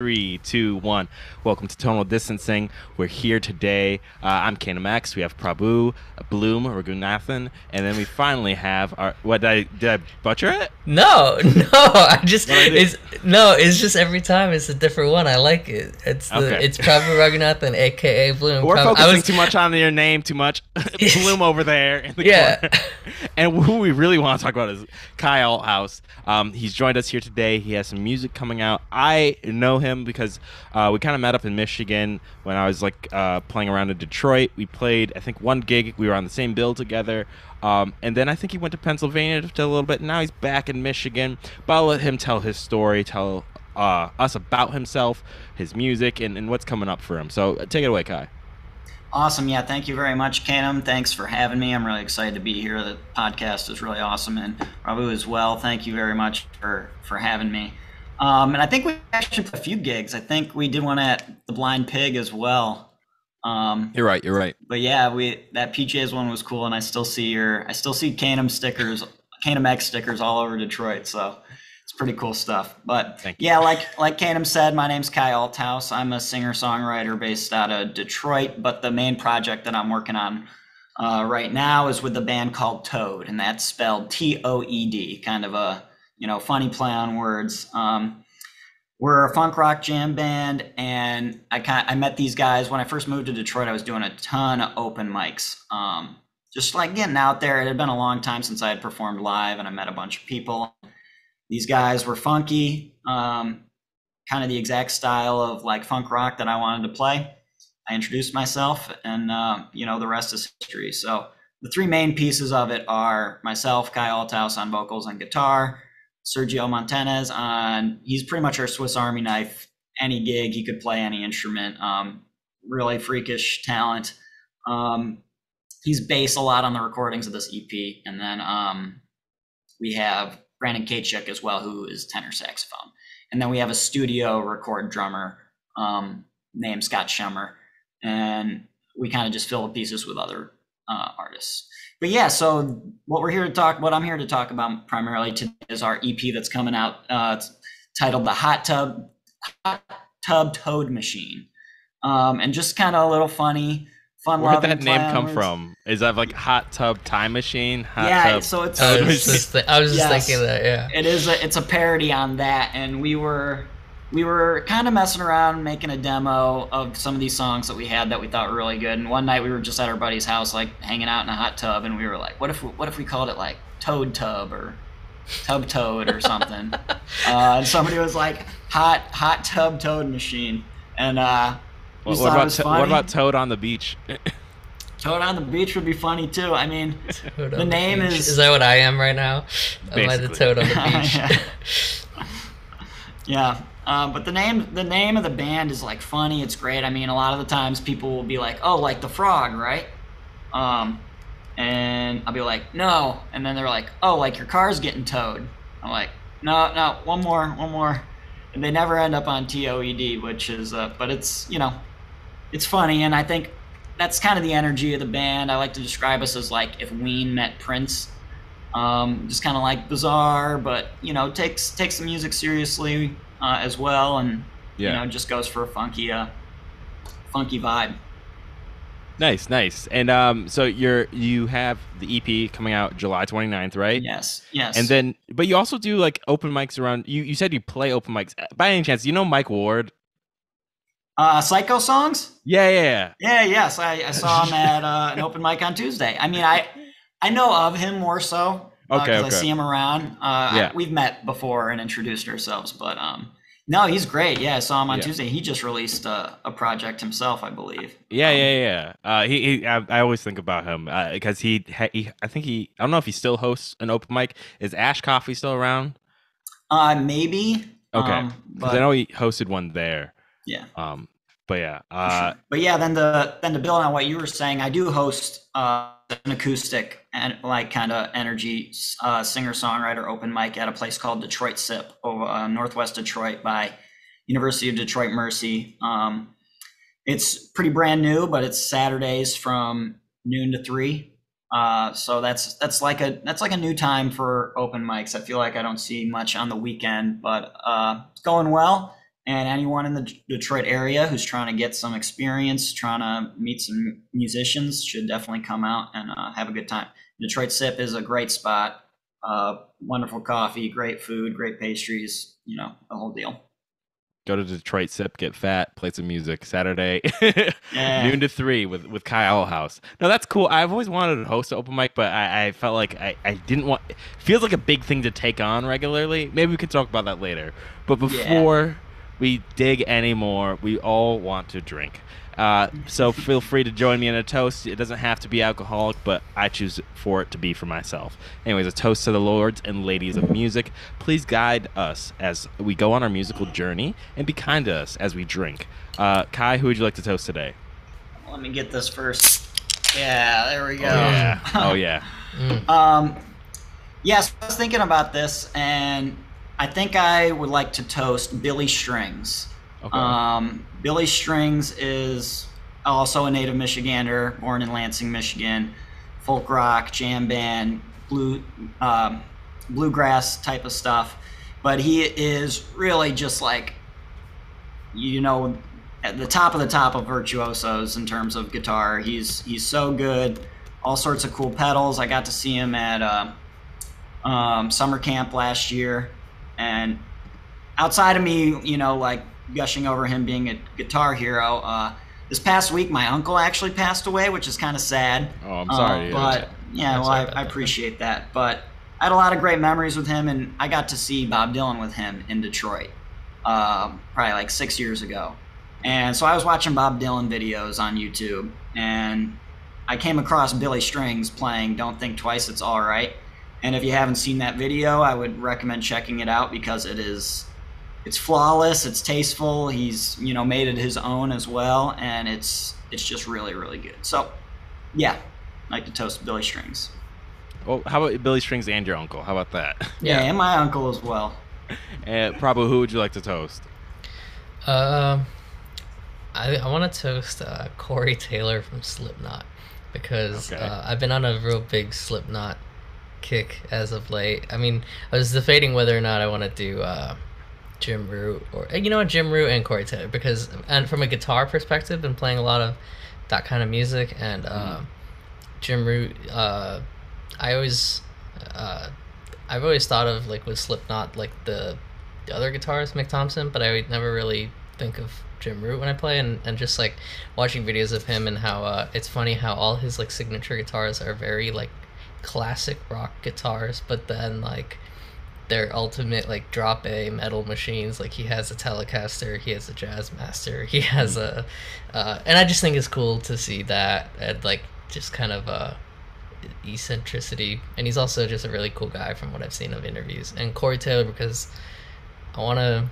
3, 2, 1. Welcome to Tonal Distancing. We're here today. I'm KMX. We have Prabhu, Bloom Ragunathan, and then we finally have our. What did I butcher it? No. It's just every time it's a different one. I like it. It's Prabhu Ragunathan, aka Bloom. We're focusing too much on your name. Too much Bloom over there in the corner. And who we really want to talk about is Kaj Althaus. He's joined us here today. He has some music coming out. I know him because we kind of met up in Michigan when I was like playing around in Detroit. We played, I think, one gig. We were on the same bill together. And then I think he went to Pennsylvania for a little bit. And now he's back in Michigan. But I'll let him tell his story, tell us about himself, his music, and what's coming up for him. So take it away, Kaj. Awesome. Yeah, thank you very much, Kanem. Thanks for having me. I'm really excited to be here. The podcast is really awesome. And Prabhu as well, thank you very much for having me. And I think we actually did a few gigs. I think we did one at the Blind Pig as well. You're right. But yeah, that PJ's one was cool, and I still see Kanem X stickers all over Detroit. So it's pretty cool stuff. But yeah, like Kanem said, my name's Kaj Althaus. I'm a singer-songwriter based out of Detroit, but the main project that I'm working on right now is with a band called Toed, and that's spelled T-O-E-D, kind of a funny play on words. We're a funk rock jam band, and I met these guys when I first moved to Detroit. I was doing a ton of open mics, just like getting out there. It had been a long time since I had performed live, and I met a bunch of people. These guys were funky, kind of the exact style of like funk rock that I wanted to play. I introduced myself, and the rest is history. So the three main pieces of it are myself, Kaj Althaus on vocals and guitar, Sergio Montanez he's pretty much our Swiss Army knife. Any gig, he could play any instrument. Really freakish talent. He's bass a lot on the recordings of this EP. And then we have Brandon Kachick as well, who is tenor saxophone. And then we have a studio record drummer named Scott Schemmer. And we kind of just fill the pieces with other artists. But yeah, so what I'm here to talk about primarily today is our EP that's coming out. It's titled The Hot Tub Toed Machine. And just kind of a little funny, fun. Where did that name come from? Is that like Hot Tub Time Machine? I was just thinking that, yeah. It's a parody on that. And we were kind of messing around, making a demo of some of these songs that we had that we thought were really good. And one night we were just at our buddy's house, like hanging out in a hot tub, and we were like, what if we called it like Toed Tub or Tub Toed or something? And somebody was like, Hot Tub Toed Machine. And what about Toed on the Beach? Toed on the Beach would be funny too. I mean, the name is that what I am right now? Basically. Am I the Toed on the Beach? Yeah. But the name of the band is like funny. It's great. I mean, a lot of the times people will be like, "Oh, like the frog, right?" And I'll be like, "No." And then they're like, "Oh, like your car's getting towed." I'm like, "No, one more." And they never end up on TOED, which is, but it's it's funny, and I think that's kind of the energy of the band. I like to describe us as like if Ween met Prince, just kind of like bizarre, but takes the music seriously. As well, and just goes for a funky vibe. Nice. And so you have the EP coming out July 29th, right? Yes. And then, but you also do like open mics around. You said you play open mics. By any chance, Mike Ward? Psycho Songs? Yeah. Yes, I saw him at an open mic on Tuesday. I mean, I know of him more so. Okay. I see him around. We've met before and introduced ourselves, but no, he's great. Yeah, I saw him on Tuesday. He just released a project himself, I believe. Yeah. I always think about him because I don't know if he still hosts an open mic. Is Ash Coffee still around? Maybe. Okay, because I know he hosted one there. Yeah. But yeah, then to build on what you were saying, I do host an acoustic and like kind of energy singer-songwriter open mic at a place called Detroit Sip over Northwest Detroit by University of Detroit Mercy. It's pretty brand new, but it's Saturdays from noon to 3. So that's like a new time for open mics. I feel like I don't see much on the weekend, but it's going well. And anyone in the Detroit area who's trying to get some experience, trying to meet some musicians, should definitely come out and have a good time. Detroit Sip is a great spot. Wonderful coffee, great food, great pastries, you know, the whole deal. Go to Detroit Sip, get fat, play some music. Saturday, yeah. noon to 3 with Kaj Althaus. No, that's cool. I've always wanted to host an open mic, but I felt like I didn't want. It feels like a big thing to take on regularly. Maybe we could talk about that later. But before we dig anymore, we all want to drink. So feel free to join me in a toast. It doesn't have to be alcoholic, but I choose for it to be for myself. Anyways, a toast to the lords and ladies of music. Please guide us as we go on our musical journey, and be kind to us as we drink. Kaj, who would you like to toast today? Let me get this first. Yeah, there we go. Oh yeah. Yes, I was thinking about this, and I think I would like to toast Billy Strings. Okay. Billy Strings is also a native Michigander, born in Lansing, Michigan. Folk rock, jam band, bluegrass type of stuff. But he is really just like, you know, at the top of virtuosos in terms of guitar. He's so good. All sorts of cool pedals. I got to see him at summer camp last year. And outside of me, you know, like, gushing over him being a guitar hero. This past week, my uncle actually passed away, which is kind of sad. Oh, I'm sorry. But yeah, well, I appreciate that. But I had a lot of great memories with him, and I got to see Bob Dylan with him in Detroit, probably like 6 years ago. And so I was watching Bob Dylan videos on YouTube, and I came across Billy Strings playing "Don't Think Twice, It's All Right." And if you haven't seen that video, I would recommend checking it out because it is. It's flawless, it's tasteful, he's, you know, made it his own as well, and it's just really, really good. So, yeah, I like to toast Billy Strings. Well, how about Billy Strings and your uncle? How about that? Yeah, and my uncle as well. And Prabhu, who would you like to toast? I want to toast Corey Taylor from Slipknot, because I've been on a real big Slipknot kick as of late. I mean, I was debating whether or not I want to do... Jim Root, or you know, Jim Root and Corey Taylor, because and from a guitar perspective, been playing a lot of that kind of music, and Jim Root, I've always thought of like with Slipknot like the other guitarist Mick Thompson, but I would never really think of Jim Root when I play, and just like watching videos of him and how it's funny how all his like signature guitars are very like classic rock guitars, but then like. Their ultimate like drop A metal machines, like he has a Telecaster, he has a Jazzmaster, he has a and I just think it's cool to see that, and like just kind of eccentricity, and he's also just a really cool guy from what I've seen of interviews. And Corey Taylor, because I've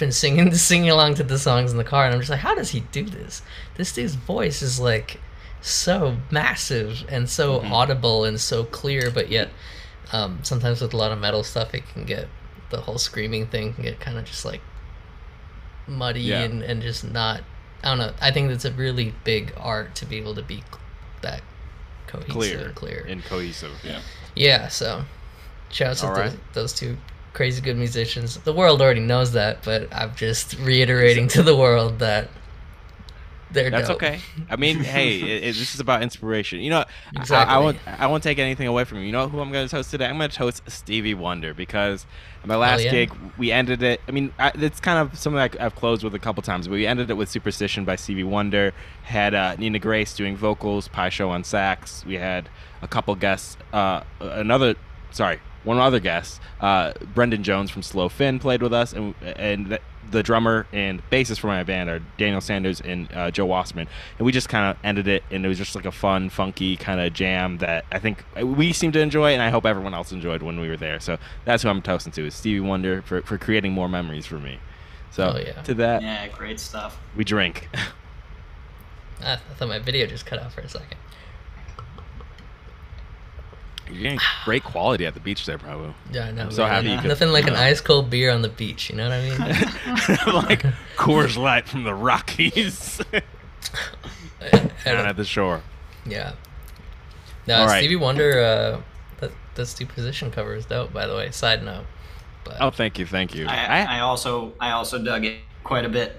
been singing along to the songs in the car, and I'm just like, how does he do this? This dude's voice is like so massive and so audible and so clear, but yet sometimes with a lot of metal stuff, it can get, the whole screaming thing can get kind of just like muddy and just not, I don't know. I think that's a really big art to be able to be that cohesive. Clear and cohesive, yeah. Yeah, so shouts out to those two crazy good musicians. The world already knows that, but I'm just reiterating to the world that that's dope. Okay. I mean, hey, this is about inspiration. You know, exactly. I won't take anything away from you. You know who I'm going to toast today? I'm going to toast Stevie Wonder, because my last gig, we ended it. I mean, it's kind of something I've closed with a couple times, but we ended it with "Superstition" by Stevie Wonder. Had Nina Grace doing vocals, Pie Show on sax. We had a couple guests. One other guest, Brendan Jones from Slow Finn, played with us, and the drummer and bassist for my band are Daniel Sanders and Joe Wasserman, and we just kind of ended it, and it was just like a fun, funky kind of jam that I think we seem to enjoy, and I hope everyone else enjoyed when we were there. So that's who I'm toasting to, is Stevie Wonder for creating more memories for me. So to that, yeah, great stuff. We drink. I thought my video just cut out for a second. You're getting great quality at the beach there, Prabhu. Yeah, I know. I'm so happy you could... Nothing like an ice-cold beer on the beach, you know what I mean? Like Coors Light from the Rockies. Down at the shore. Yeah. No, Stevie Wonder, that's the position cover is dope, by the way. Side note. But oh, thank you. I also dug it quite a bit.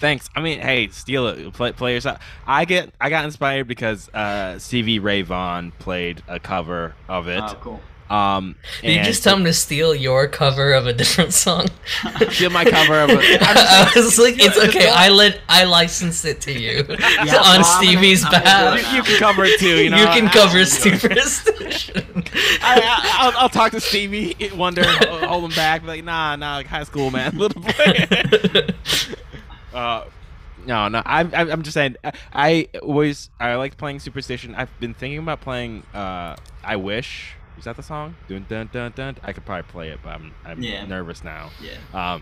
Thanks. I mean, hey, steal it, play yourself. I got inspired because Stevie Ray Vaughan played a cover of it. Oh, cool. Did you just tell him to steal your cover of a different song? Steal my cover of a... I was like, it's okay, I licensed it to you. Yeah, on Stevie's behalf. You can cover it too, you know? You can cover Superstition. I'll talk to Stevie Wonder, hold him back, like, nah, like high school, man. Little boy. No. I'm just saying. I like playing Superstition. I've been thinking about playing. I Wish. Is that the song? Dun dun dun dun. I could probably play it, but I'm nervous now. Yeah.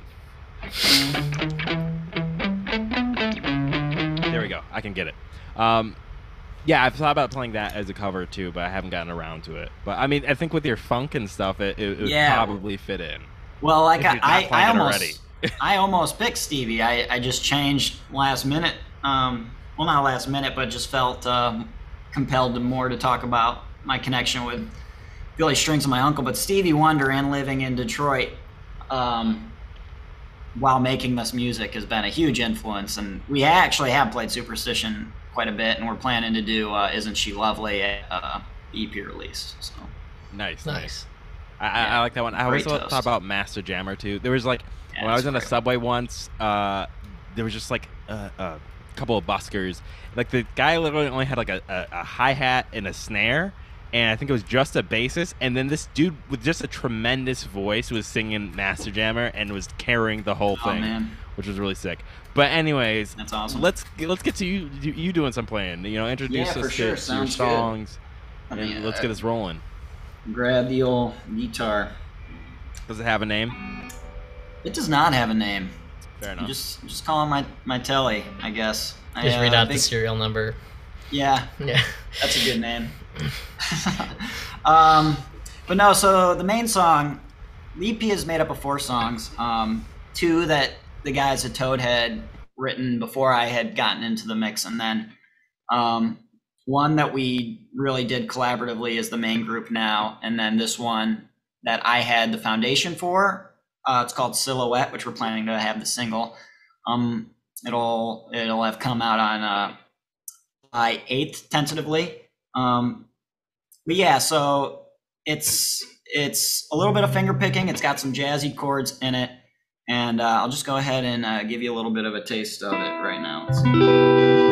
There we go. I can get it. Yeah, I've thought about playing that as a cover too, but I haven't gotten around to it. But I mean, I think with your funk and stuff, it would probably fit in. Well, like I almost. Already. I almost picked Stevie. I just changed last minute. Well, not last minute, but just felt compelled to talk about my connection with Billy Strings and my uncle. But Stevie Wonder and living in Detroit while making this music has been a huge influence. And we actually have played Superstition quite a bit, and we're planning to do Isn't She Lovely EP release. So. Nice. I like that one. I always thought about Master Jammer too. There was like, when I was in a subway once, there was just like a couple of buskers. Like the guy literally only had like a hi-hat and a snare, and I think it was just a bassist. And then this dude with just a tremendous voice was singing Master Jammer and was carrying the whole thing, man. Which was really sick. But anyways, that's awesome. Let's get to you doing some playing. You know, introduce us to your songs. I mean, and let's get this rolling. Grab the old guitar. Does it have a name? It does not have a name. Fair enough. I'm just calling my telly, I guess. Just read out the serial number. Yeah. That's a good name. But no, so the main song, the EP is made up of 4 songs. 2 that the guys at Toed had written before I had gotten into the mix, and then one that we really did collaboratively is the main group now, and then this one that I had the foundation for. It's called Silhouette, which we're planning to have the single. It'll have come out on July 8th tentatively. But yeah, so it's a little bit of finger picking. It's got some jazzy chords in it, and I'll just go ahead and give you a little bit of a taste of it right now. Let's see.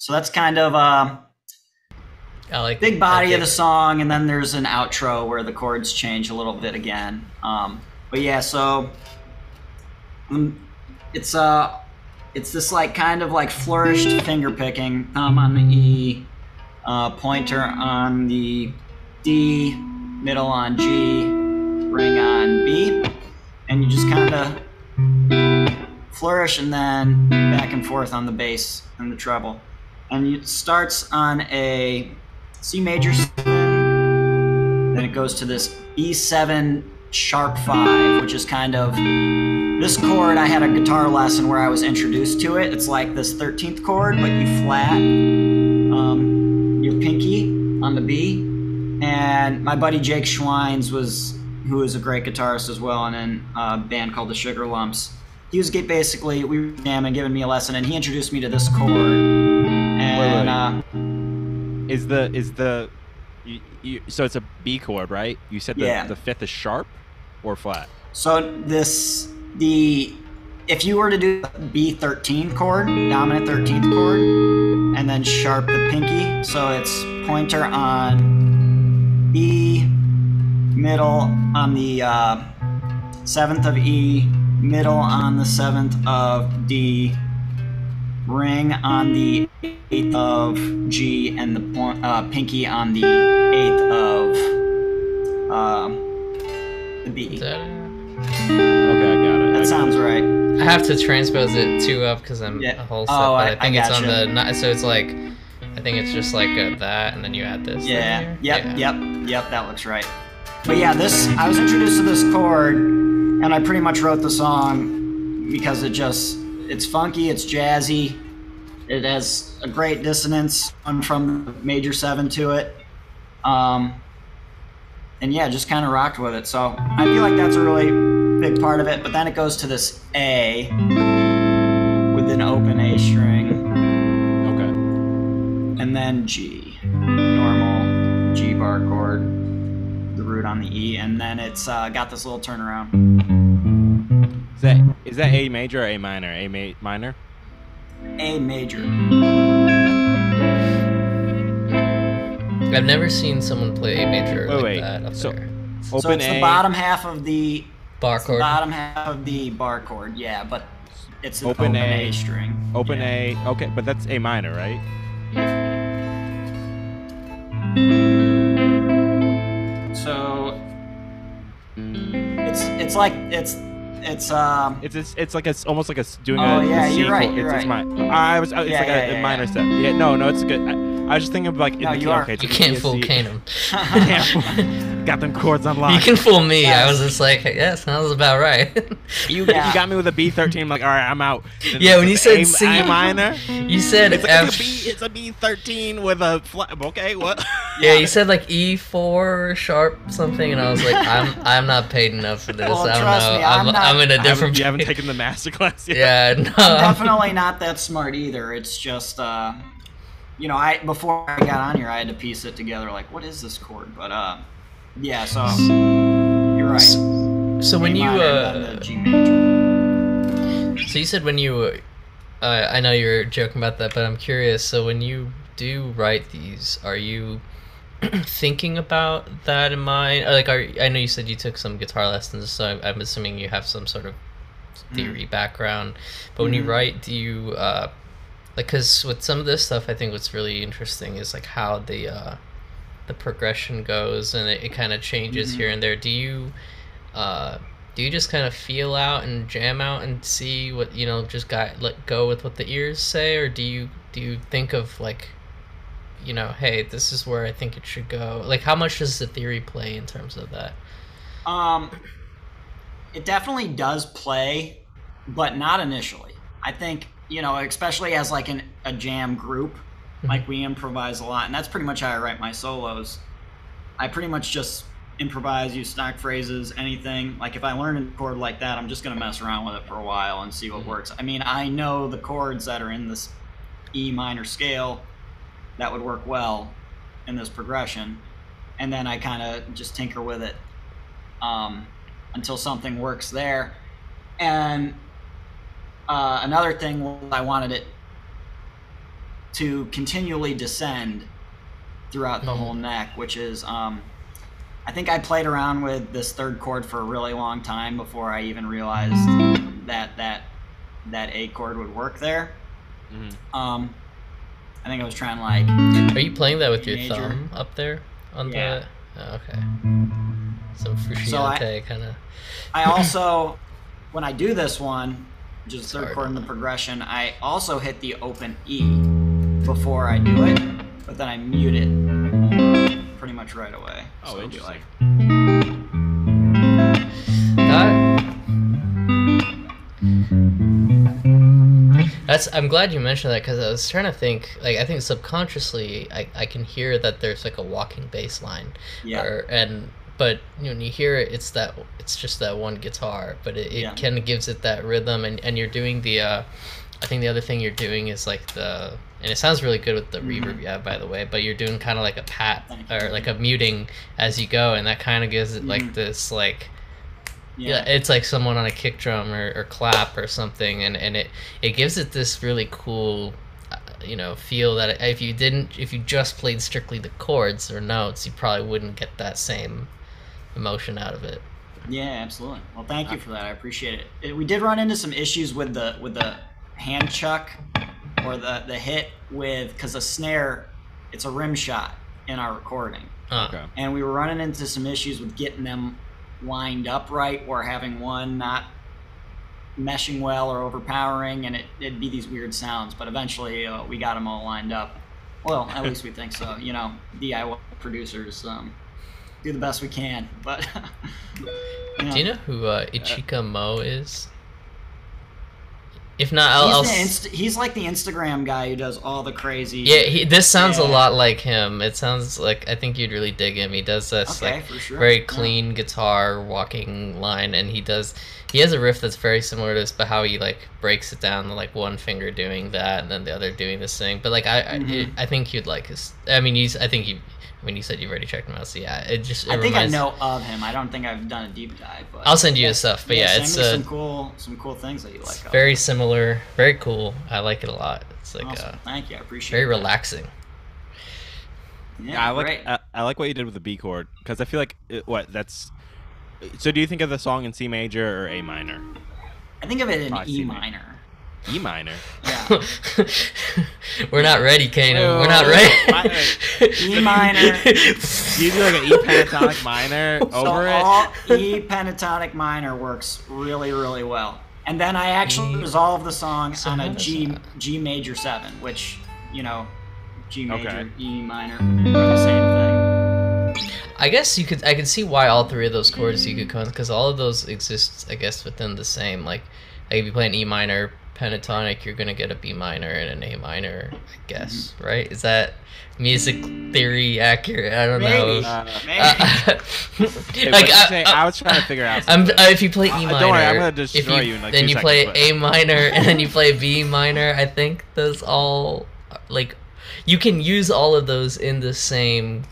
So that's kind of like big body of the song, and then there's an outro where the chords change a little bit again. But yeah, so it's this like kind of like flourished finger picking, thumb on the E, pointer on the D, middle on G, ring on B, and you just kind of flourish and then back and forth on the bass and the treble. And it starts on a C major 7, then it goes to this E7 sharp 5, which is kind of this chord. I had a guitar lesson where I was introduced to it. It's like this 13th chord, but you flat your pinky on the B. And my buddy Jake Schweins who is a great guitarist as well, and in a band called the Sugar Lumps. He was basically we jam and giving me a lesson, and he introduced me to this chord. And, so it's a B chord, right? You said the fifth is sharp or flat? So if you were to do B13 chord, dominant 13th chord, and then sharp the pinky, so it's pointer on B, middle on the 7th of E, middle on the 7th of D, ring on the 8th of G, and the pinky on the 8th of the B. Okay, I got it. That sounds right. I have to transpose it 2 up because I'm a whole step. Oh, I think it's on the... So it's like... I think it's just like that, and then you add this. Yeah. Yep, that looks right. But yeah, I was introduced to this chord, and I pretty much wrote the song because it's funky, it's jazzy, it has a great dissonance from the major 7 to it. And yeah, just kind of rocked with it. So I feel like that's a really big part of it, but then it goes to this A with an open A string. And then G, normal G bar chord, the root on the E, and then it's got this little turnaround. Is that A major or A minor? A minor? A major. I've never seen someone play A major that up there. So it's the bottom half of the bar chord. Yeah, but it's an open A string. A, okay, but that's A minor, right? So it's like a minor step. Yeah, no, it's good. I was just thinking of you can't fool Kanem. Got them chords unlocked. You can fool me. Yes. I was just like, yeah, sounds about right. You got me with a B13. I'm like, all right, I'm out. And yeah, when you said C minor, you said it's a B13 with a okay, what? Yeah, you said like E4 sharp something, and I was like, I'm not paid enough for this. Well, I don't know. Me, I'm in a different. You haven't taken the master class yet. Yeah, no. I'm definitely not that smart either. It's just. Before I got on here, I had to piece it together, like, what is this chord? But, yeah, so, you're right. So when you, So you said when you, I know you were joking about that, but I'm curious, so when you do write these, are you thinking about that in mind? I know you said you took some guitar lessons, so I'm assuming you have some sort of theory background, but when you write, do you, because with some of this stuff, I think what's really interesting is like how the progression goes, and it kind of changes here and there. Do you just kind of feel out and jam out and see what just let go with what the ears say, or do you think of like, hey, this is where I think it should go? Like, how much does the theory play in terms of that? It definitely does play, but not initially. I think. Especially as like a jam group, like we improvise a lot, and that's pretty much how I write my solos. I pretty much just improvise, use stock phrases, anything. Like if I learn a chord like that, I'm just gonna mess around with it for a while and see what works. I mean, I know the chords that are in this E minor scale that would work well in this progression, and then I kind of just tinker with it until something works there. And another thing was I wanted it to continually descend throughout the whole neck, which is I think I played around with this third chord for a really long time before I even realized that A chord would work there. I think I was trying like... Are you playing that with your thumb up there? On the... Oh, okay. Some fusciante kind of... I also, when I do this one, which is the third chord in the progression, I also hit the open E before I do it, but then I mute it pretty much right away. Oh, so interesting. I'm glad you mentioned that, because I was trying to think, I think subconsciously I can hear that there's like a walking bass line. Yeah. But when you hear it, it's just that one guitar, but it kind of gives it that rhythm, and you're doing the, I think the other thing you're doing is like the, and it sounds really good with the reverb you have, by the way, but you're doing kind of like a pat, or like a muting as you go, and that kind of gives it like this, it's like someone on a kick drum or clap or something, and it gives it this really cool, feel that if you just played strictly the chords or notes, you probably wouldn't get that same emotion out of it. Yeah, absolutely. Well, thank you for that. I appreciate it. We did run into some issues with the hand chuck or the hit with, because the snare, it's a rim shot in our recording. Okay. And we were running into some issues with getting them lined up right, or having one not meshing well or overpowering, and it'd be these weird sounds. But eventually we got them all lined up. Well, at least we think so. You know, DIY producers do the best we can. But you know. Do you know who Ichika Mo is? If not, he's like the Instagram guy who does all the crazy. Yeah, this sounds a lot like him. It sounds like, I think you'd really dig him. He does this very clean guitar walking line, and he has a riff that's very similar to this, but how he like breaks it down to like one finger doing that and then the other doing this thing. But like I think you'd like his. I mean, you said you've already checked him out, so yeah, I know of him. I don't think I've done a deep dive, but I'll send you his stuff. But yeah, it's some cool things that you like. Very similar, very cool. I like it a lot. It's like awesome. Thank you, I appreciate it. Very relaxing. Yeah, I like what you did with the B chord, because I feel like so do you think of the song in C major or A minor? I think of it in E minor. E minor. Yeah. We're not ready, Kanem. We're not ready. E minor. Do you do like an E pentatonic minor over it? All E pentatonic minor works really, really well. And then I actually resolve the song on a G major 7, which, you know, G major, E minor, are the same thing. I guess I could see why all three of those chords you could come, because all of those exist, I guess, within the same. Like if you play an E minor pentatonic, you're gonna get a B minor and an A minor, I guess, right? Is that music theory accurate? I don't know. Maybe. Hey, I was trying to figure out. If you play E minor, don't worry, I'm gonna destroy you in like 2 seconds. Then you play A minor and then you play B minor. I think those all you can use all of those in the same.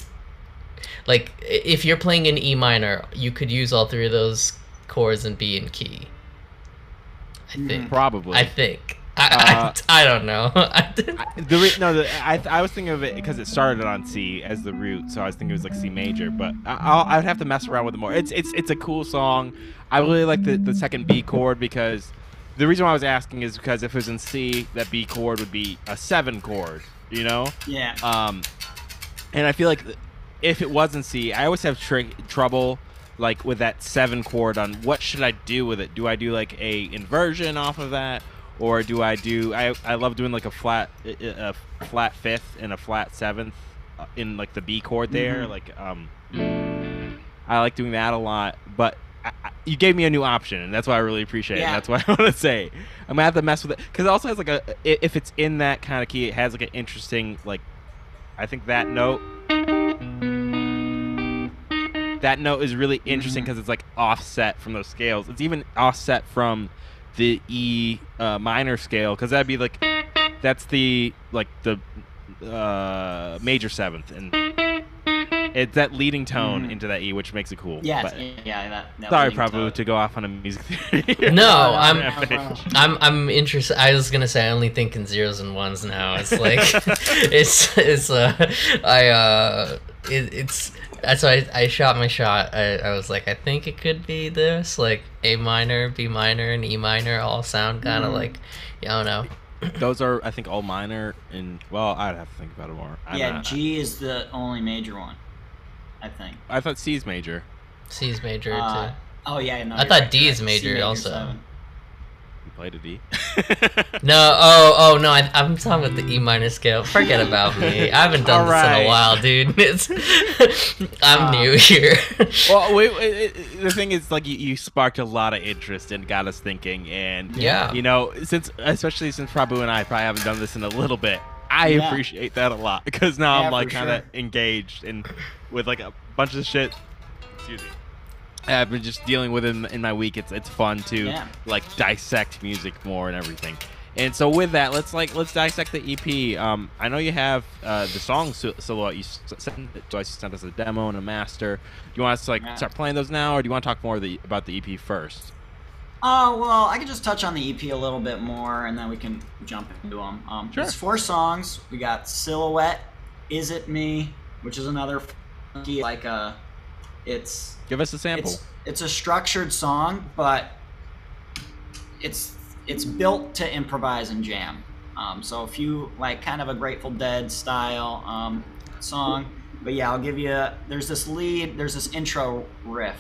Like, if you're playing in E minor, you could use all three of those chords in B and key. I think. Probably. I think. I don't know. I was thinking of it because it started on C as the root, so I was thinking it was like C major, but I would have to mess around with it more. It's a cool song. I really like the second B chord, because the reason why I was asking is because if it was in C, that B chord would be a 7 chord, you know? Yeah. And I feel like... if it wasn't C, I always have trouble like with that 7 chord on what should I do with it. Do I do like a inversion off of that, or do I do I love doing like a flat 5th and a flat 7th in like the B chord there. Like I like doing that a lot, but you gave me a new option, and that's why I really appreciate it. That's what I want to say. I'm gonna have to mess with it, because it also has like if it's in that kind of key, it has like an interesting, like, I think that note. That note is really interesting because it's like offset from those scales. It's even offset from the E minor scale, because that'd be like that's the major 7th, and it's that leading tone into that E, which makes it cool. Yes, but, yeah. That sorry, Prabhu, to go off on a music theory. No, I'm interested. I was gonna say I only think in zeros and ones now. It's like that's why I shot my shot. I was like, I think it could be this, like A minor, B minor, and E minor all sound kind of like, I don't know. Those are, I think, all minor, and well, I'd have to think about it more. G is the only major one, I think. I thought C is major. C is major too. Oh yeah, no, I thought D is major also. 7. You played a D? No, no, I'm talking about the E minor scale. Forget about me. I haven't done this in a while, dude. I'm new here. Well, wait, the thing is, like, you sparked a lot of interest and got us thinking, and you know, especially since Prabhu and I probably haven't done this in a little bit, I appreciate that a lot, because now I'm like kind of engaged and with like a bunch of shit. Excuse me. I've been just dealing with it in my week. It's fun to like dissect music more and everything. And so with that, let's dissect the EP. I know you have the song silhouette. You sent us a demo and a master. Do you want us to start playing those now, or do you want to talk more about the EP first? Well, I can just touch on the EP a little bit more, and then we can jump into them. Sure. There's 4 songs. We got Silhouette, Is It Me, which is another funky, like a It's give us a sample. It's a structured song, but it's built to improvise and jam. So if you like kind of a Grateful Dead style song, but yeah, I'll give you there's this lead, there's this intro riff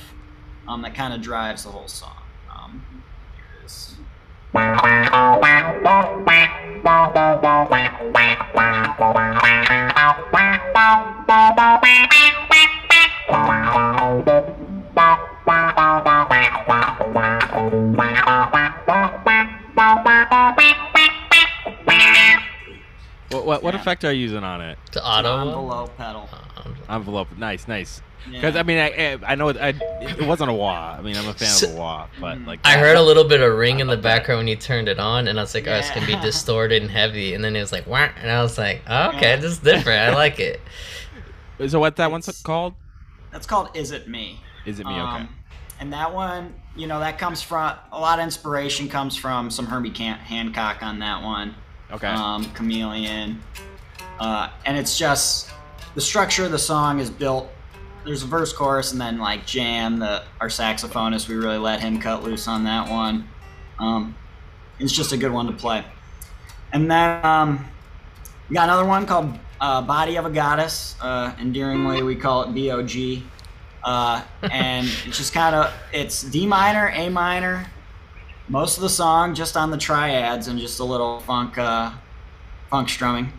that kind of drives the whole song. Here it is. What effect are you using on it? The auto envelope pedal. Envelope, nice. Because yeah. I mean, I know it wasn't a wah. I mean, I'm a fan of a wah, but like I heard a little bit of ring in the background when you turned it on, and I was like, oh, it's gonna be distorted and heavy, and then it was like, wah, and I was like, oh, okay, this is different. I like it. So what's that one's called? That's called "Is It Me." Is It Me? Okay. And that one, you know, that comes from a lot of inspiration comes from some Herbie Hancock on that one. Okay. Chameleon, and it's just the structure of the song is built. There's a verse, chorus, and then like jam. Our saxophonist, we really let him cut loose on that one. It's just a good one to play. And then we got another one called "Body of a Goddess." Endearingly, we call it BOG. And it's just kind of it's D minor, A minor. Most of the song just on the triads and just a little funk strumming.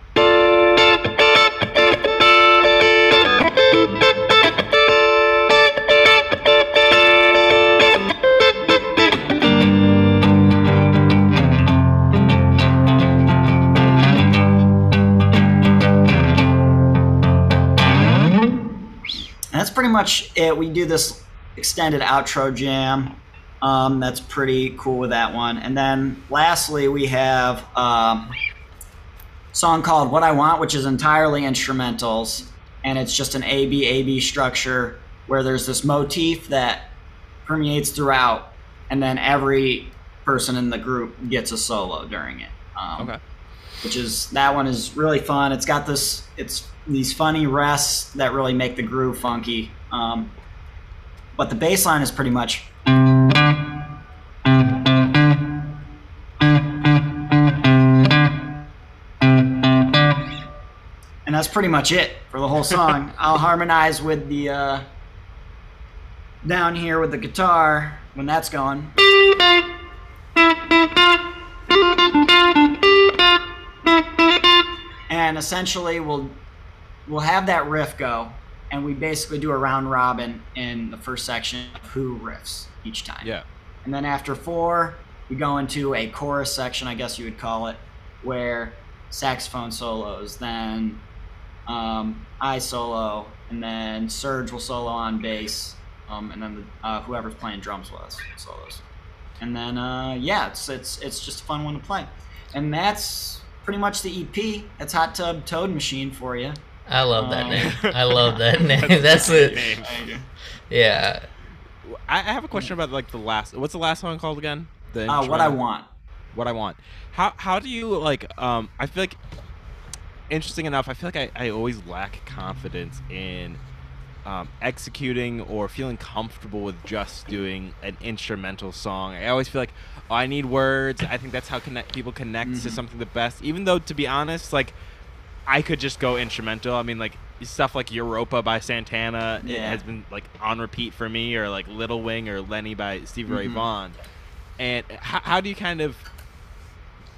And that's pretty much it. We do this extended outro jam. That's pretty cool with that one. And then lastly, we have a song called What I Want, which is entirely instrumentals. And it's just an A-B-A-B structure where there's this motif that permeates throughout. And then every person in the group gets a solo during it. Okay. That one is really fun. It's got these funny rests that really make the groove funky. But the bass line is pretty much... And that's pretty much it for the whole song. I'll harmonize with the down here with the guitar when that's going. And essentially we'll have that riff go, and we basically do a round robin in the first section of who riffs each time. Yeah. And then after 4, we go into a chorus section, I guess you would call it, where saxophone solos, then I solo, and then Serge will solo on bass, and then whoever's playing drums will solos. And then yeah, it's just a fun one to play. And that's pretty much the EP. That's Hot Tub Toed Machine for you. I love that name. I love that name. That's it. Yeah. I have a question about like the last. What's the last song called again? What I Want. What I Want. How do you like? I feel like interesting enough. I feel like I always lack confidence in executing or feeling comfortable with just doing an instrumental song. I always feel like I need words. I think that's how people connect to something the best. Even though to be honest, like. I could just go instrumental. I mean, like stuff like Europa by Santana has been like on repeat for me, or like Little Wing or Lenny by Stevie Ray Vaughan. And how do you kind of,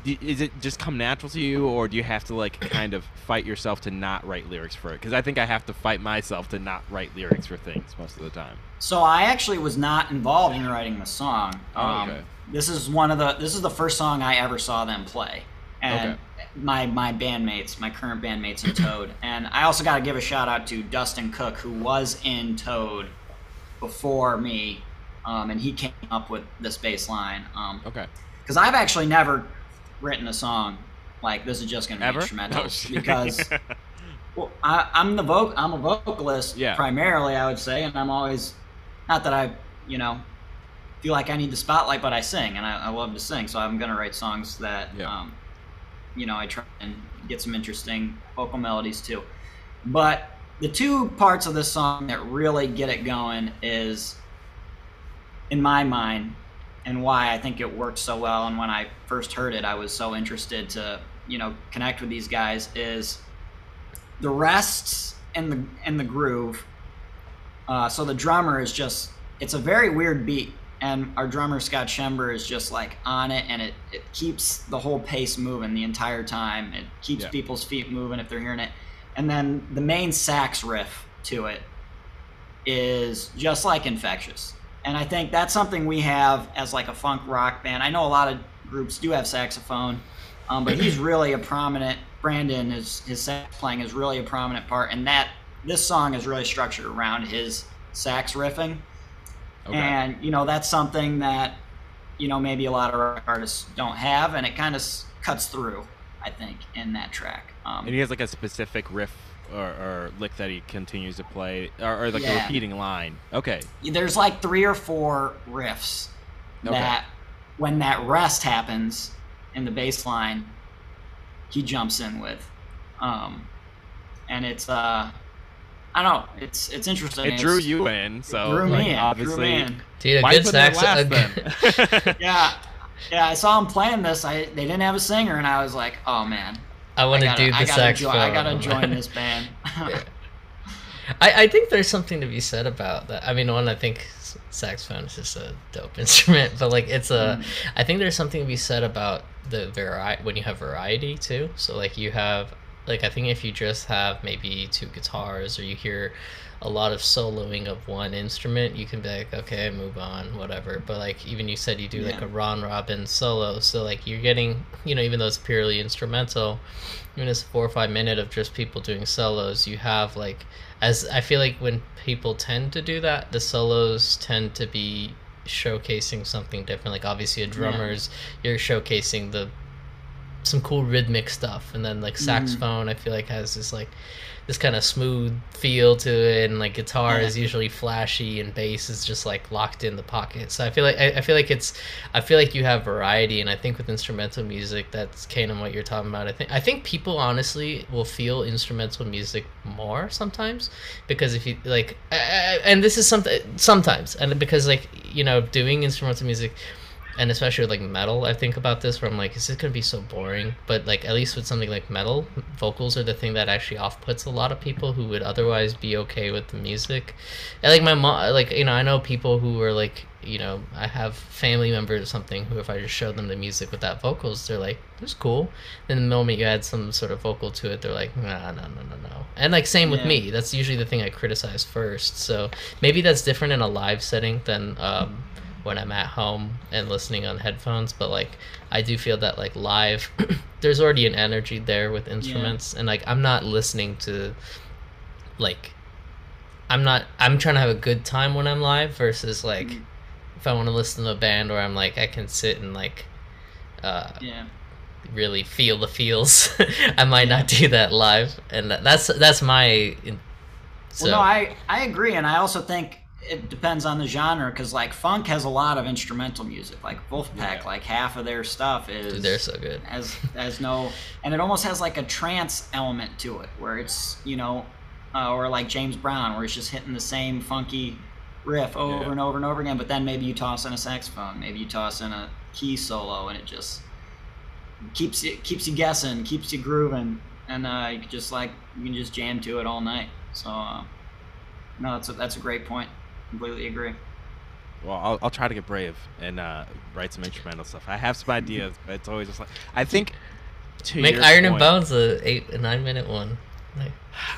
is it just come natural to you, or do you have to like kind of fight yourself to not write lyrics for it? Because I think I have to fight myself to not write lyrics for things most of the time. So I actually was not involved in writing the song. This is the first song I ever saw them play. And my current bandmates in Toed. And I also got to give a shout out to Dustin Cook, who was in Toed before me, and he came up with this bass line. Because I've actually never written a song like this is just going to be instrumental. Because well, I'm a vocalist primarily, I would say, and I'm always, not that I, you know, feel like I need the spotlight, but I sing, and I love to sing, so I'm going to write songs that... you know, I try and get some interesting vocal melodies too. But The two parts of this song that really get it going is, in my mind, and why I think it worked so well, and when I first heard it, I was so interested to, you know, connect with these guys, is the rests and the groove. So the drummer is just, it's a very weird beat, and our drummer Scott Schember is just like on it, and it keeps the whole pace moving the entire time. It keeps people's feet moving if they're hearing it. And then the main sax riff to it is just like infectious. And I think that's something we have as like a funk rock band. I know a lot of groups do have saxophone, but he's really a prominent, Brandon, his sax playing is really a prominent part. And this song is really structured around his sax riffing. Okay. And, you know, that's something that, you know, maybe a lot of rock artists don't have. And it kind of cuts through, I think, in that track. And he has like a specific riff or lick that he continues to play, or like a repeating line. Okay. There's like 3 or 4 riffs that when that rest happens in the bass line, he jumps in with. And it's, I don't know, it's interesting. It drew you in, so it drew me in, obviously. Dude, a good sax. Yeah, I saw him playing this. They didn't have a singer, and I was like, oh man. I want to do the saxophone. I gotta join this band. I think there's something to be said about that. I mean, I think saxophone is just a dope instrument, but like it's a. I think there's something to be said about the when you have variety too. So like you have I think if you just have maybe 2 guitars, or you hear a lot of soloing of one instrument, you can be like, okay, move on, whatever. But like even you said you do like a Ron Robbins solo, so like you're getting, you know, even though it's purely instrumental, even it's 4 or 5 minutes of just people doing solos, you have like, as I feel like when people tend to do that, the solos tend to be showcasing something different. Like obviously a drummer's, you're showcasing some cool rhythmic stuff, and then like saxophone I feel like has this kind of smooth feel to it, and like guitar is usually flashy, and bass is just like locked in the pocket. So I feel like you have variety, and I think with instrumental music, that's kind of what you're talking about. I think people honestly will feel instrumental music more sometimes, because if you like, and this is something sometimes, and because like, you know, doing instrumental music, and especially with like metal, I think about this where I'm like, is this gonna be so boring? But like at least with something like metal, vocals are the thing that actually off-puts a lot of people who would otherwise be okay with the music. And like my mom, like, you know, I know people who are like, you know, I have family members or something who, if I just showed them the music without vocals, they're like, "This is cool." Then the moment you add some sort of vocal to it, they're like, "Nah, no." And like same with me. That's usually the thing I criticize first. So maybe that's different in a live setting than when I'm at home and listening on headphones, but like I do feel that like live there's already an energy there with instruments, and like I'm not listening to like I'm trying to have a good time when I'm live versus like if I want to listen to a band where I'm like I can sit and like really feel the feels. I might not do that live, and that's my Well, no, I agree, and I also think it depends on the genre, because like funk has a lot of instrumental music, like Wolfpack, like half of their stuff is Dude, they're so good. Has no, and it almost has like a trance element to it, where it's, you know, or like James Brown, where it's just hitting the same funky riff over and over and over again, but then maybe you toss in a saxophone, maybe you toss in a key solo, and it just keeps you guessing, keeps you grooving, and you can just like jam to it all night. So no, that's a great point. Completely agree. Well, I'll try to get brave and write some instrumental stuff. I have some ideas, but it's always just like I think. To make Iron and Bones a 9-minute one. Like.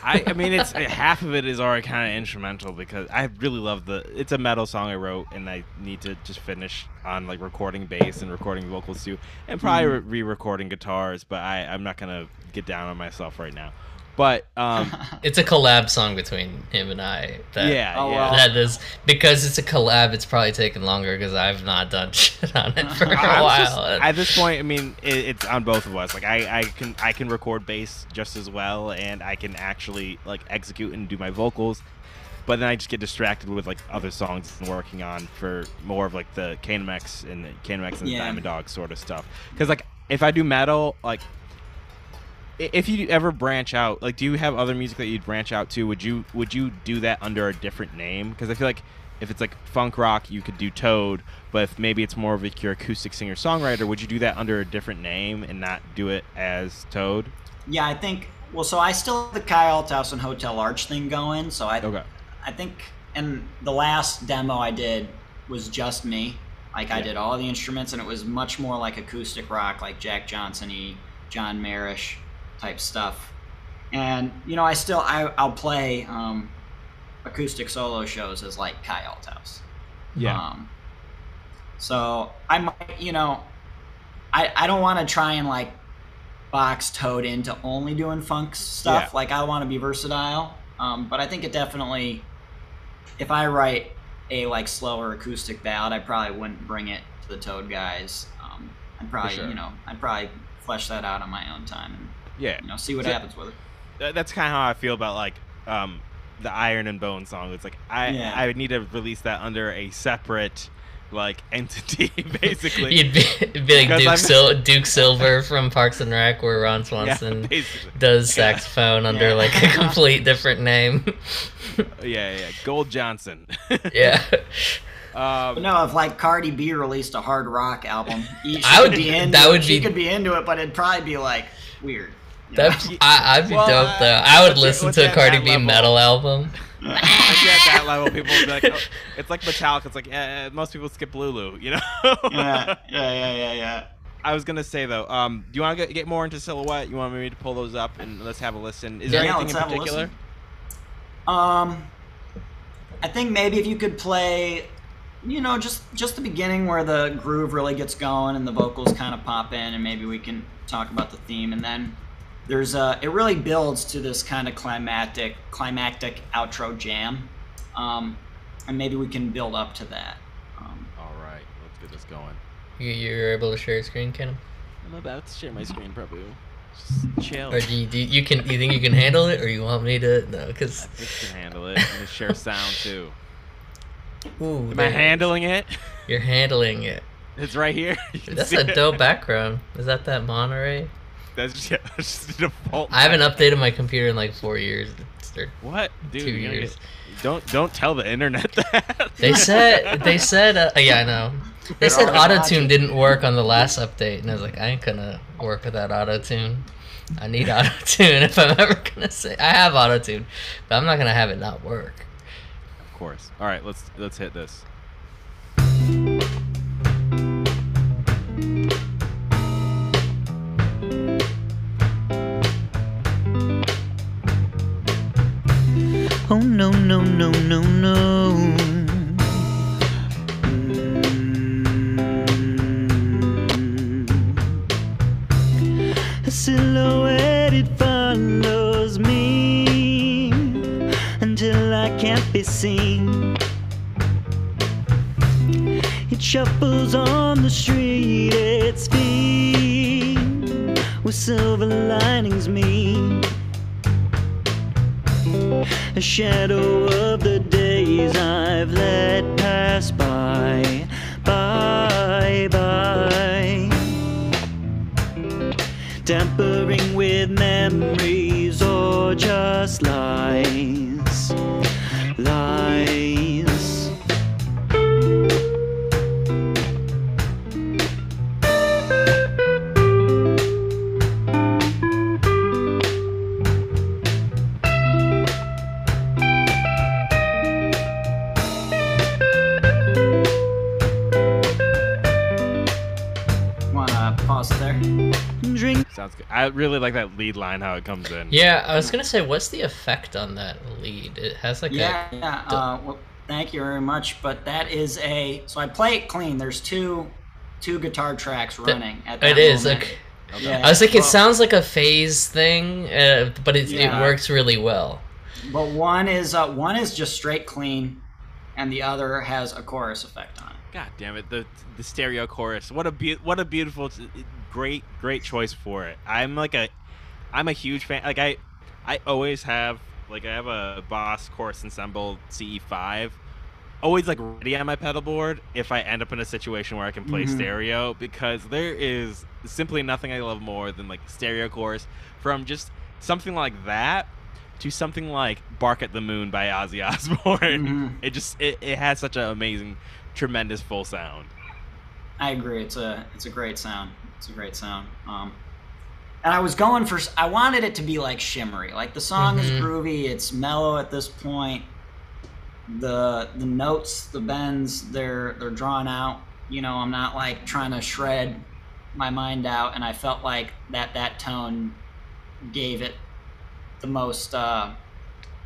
I mean, it's half of it is already kind of instrumental, because I really love it's a metal song I wrote, and I need to just finish on like recording bass and recording vocals too, and probably re-recording guitars. But I'm not gonna get down on myself right now. But it's a collab song between him and I. That is because it's a collab. It's probably taken longer because I've not done shit on it for a while. At this point, I mean, it's on both of us. Like I can record bass just as well, and I can actually like execute and do my vocals. But then I just get distracted with like other songs I'm working on for more of like the KMX and the Diamond Dog sort of stuff. Because like if I do metal, like. if you ever branch out, like, do you have other music that you'd branch out to? Would you do that under a different name? Because I feel like if it's like funk rock, you could do Toed, but if maybe it's more of like your acoustic singer songwriter, would you do that under a different name and not do it as Toed? Yeah, I think. Well, so I still have the Kaj Althaus and Hotel Arch thing going. So I think, and the last demo I did was just me. Like, yeah. I did all the instruments, and it was much more like acoustic rock, like Jack Johnson-y, John Marish type stuff. And, you know, I'll play acoustic solo shows as, like, Kaj Althaus. Yeah. So I might, you know, I don't want to try and, like, box Toed into only doing funk stuff. Yeah. Like, I want to be versatile. But I think it definitely, if I write a like slower acoustic ballad, I probably wouldn't bring it to the Toed guys. I'd probably, sure, you know, I'd probably flesh that out on my own time and, yeah, you know, see what happens with it. That's kind of how I feel about like the Iron and Bones song. It's like I would need to release that under a separate like entity, basically. You'd be like Duke Silver from Parks and Rec, where Ron Swanson does saxophone under like a complete different name. Gold Johnson. Yeah. No, if like Cardi B released a hard rock album, she could be into it, but it'd probably be like weird. I'd be dope though. I would listen to a Cardi B metal album. Like at that level, people would be like, oh, it's like Metallica. It's like most people skip Lulu, you know. Yeah. I was gonna say though, do you want to get more into Silhouette? You want me to pull those up and let's have a listen? Is there anything in particular? I think maybe if you could play, you know, just the beginning where the groove really gets going and the vocals kind of pop in, and maybe we can talk about the theme, and then there's it really builds to this kind of climactic outro jam, and maybe we can build up to that. All right, let's get this going. You're able to share your screen, Kanem? I'm about to share my screen, Prabhu. Just chill. Or do you think you can handle it, or you want me to? No, because I just can handle it. I'm gonna share sound too. Ooh, Am I handling it? You're handling it. It's right here. That's a dope background. Is that Monterey? That's just a default. I haven't updated my computer in like 4 years. What, dude? 2 years. Don't tell the internet that. They said. Yeah, I know. They said auto-tune didn't work on the last update, and I was like, I ain't gonna work without auto-tune. I need auto-tune if I'm ever gonna say I have auto-tune, but I'm not gonna have it not work. Of course. All right, let's hit this. Oh no no no no no. A silhouette, it follows me until I can't be seen. It shuffles on the street, its feet with silver linings mean. A shadow of the days I've let pass by, by, by. Tampering with memories or just lies, lies. Sounds good. I really like that lead line, how it comes in. Yeah, I was gonna say, what's the effect on that lead? It has like well, thank you very much. But that is so I play it clean. There's two guitar tracks running at that moment. It is okay. Yeah, I was like, it sounds like a phase thing, but it works really well. But one is just straight clean, and the other has a chorus effect on it. God damn it, the stereo chorus. What a beautiful. Great choice for it. I'm a huge fan. Like I always have I have a Boss Chorus Ensemble CE5 always like ready on my pedal board if I end up in a situation where I can play stereo, because there is simply nothing I love more than like Stereo Chorus. From just something like that to something like Bark at the Moon by Ozzy Osbourne. Mm-hmm. It has such an amazing, tremendous full sound. I agree. It's a great sound. It's a great sound. And I was going for, I wanted it to be like shimmery. Like the song mm-hmm. is groovy. It's mellow at this point. The notes, the bends, they're drawn out. You know, I'm not like trying to shred my mind out. And I felt like that tone gave it the most,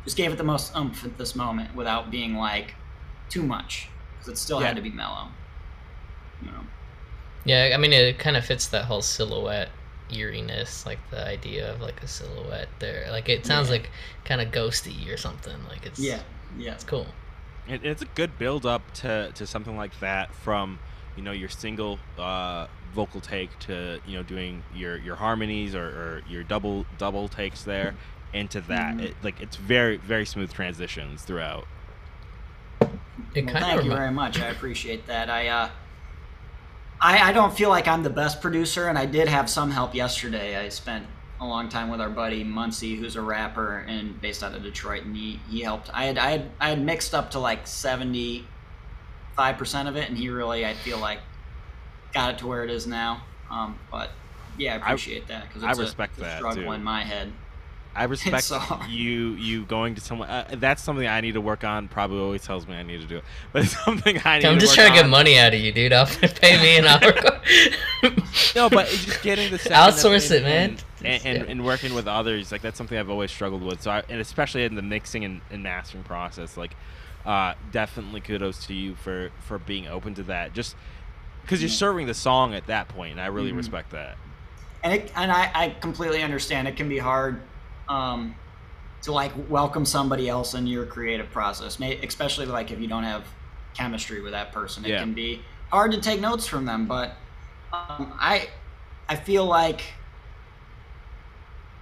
just gave it the most oomph at this moment without being like too much. Because it still had to be mellow. You know. Yeah, I mean, it kind of fits that whole silhouette eeriness, like the idea of like a silhouette there, like it sounds like kind of ghosty or something, like it's it's cool. It's a good build up to something like that, from, you know, your single vocal take to, you know, doing your harmonies or your double takes there into that. Mm-hmm. It's very, very smooth transitions throughout. Thank you very much, I appreciate that. I don't feel like I'm the best producer, and I did have some help yesterday. I spent a long time with our buddy Muncie, who's a rapper and based out of Detroit, and he helped. I had mixed up to like 75% of it, and he really, I feel like, got it to where it is now. But yeah, I appreciate that, because it's a struggle too in my head. I respect you going to someone. That's something I need to work on. Probably always tells me I need to do it, but it's something I need to work on. I'm just trying to get money out of you, dude. I'll pay me and I'll record. No, but it's just getting the outsource it, man. And working with others, like that's something I've always struggled with. So, and especially in the mixing and mastering process, like definitely kudos to you for being open to that. Just because you're serving the song at that point, and I really respect that. And I completely understand it can be hard. To like welcome somebody else into your creative process, especially like if you don't have chemistry with that person, it can be hard to take notes from them. But I feel like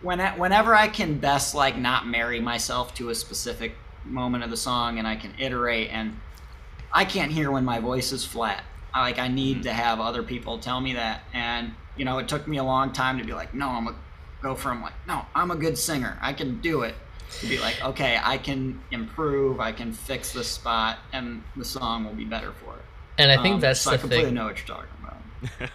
whenever I can best like not marry myself to a specific moment of the song, and I can iterate, and I can't hear when my voice is flat. I need to have other people tell me that, and you know, it took me a long time to be like, no, I'm a good singer, I can do it, to be like, okay, I can improve, I can fix this spot, and the song will be better for it. And I think that's the thing. I completely know what you're talking about.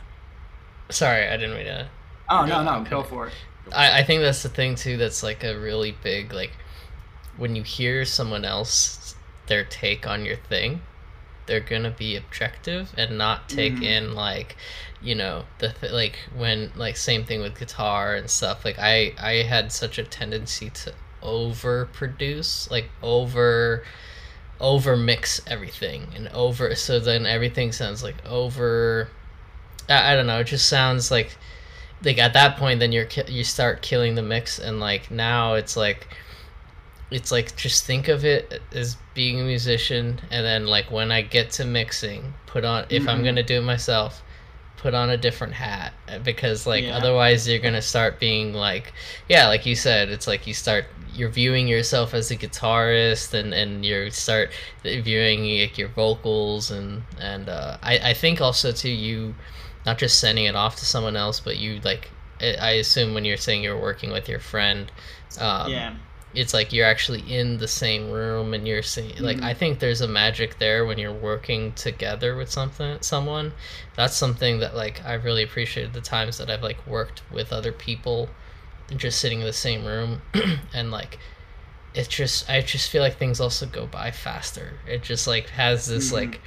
Sorry, I didn't mean to. Oh, no, go for it. I think that's the thing too, that's like a really big, like, when you hear someone else, their take on your thing, they're gonna be objective and not take in, like, you know, when, like, same thing with guitar and stuff. Like, I had such a tendency to overproduce, like over mix everything, and over, so then everything sounds like over. I don't know. It just sounds like at that point, then you start killing the mix, and like now it's like just think of it as being a musician, and then like when I get to mixing, put on, if I'm gonna do it myself, put on a different hat, because like otherwise you're gonna start being like, yeah, like you said, it's like you're viewing yourself as a guitarist, and you start viewing like your vocals, and I think also too, you not just sending it off to someone else, but you like, I assume when you're saying you're working with your friend, it's like you're actually in the same room, and you're seeing, like, I think there's a magic there when you're working together with someone. That's something that, like, I really appreciated the times that I've, like, worked with other people and just sitting in the same room. And, like, I just feel like things also go by faster. It just, like, has this, like,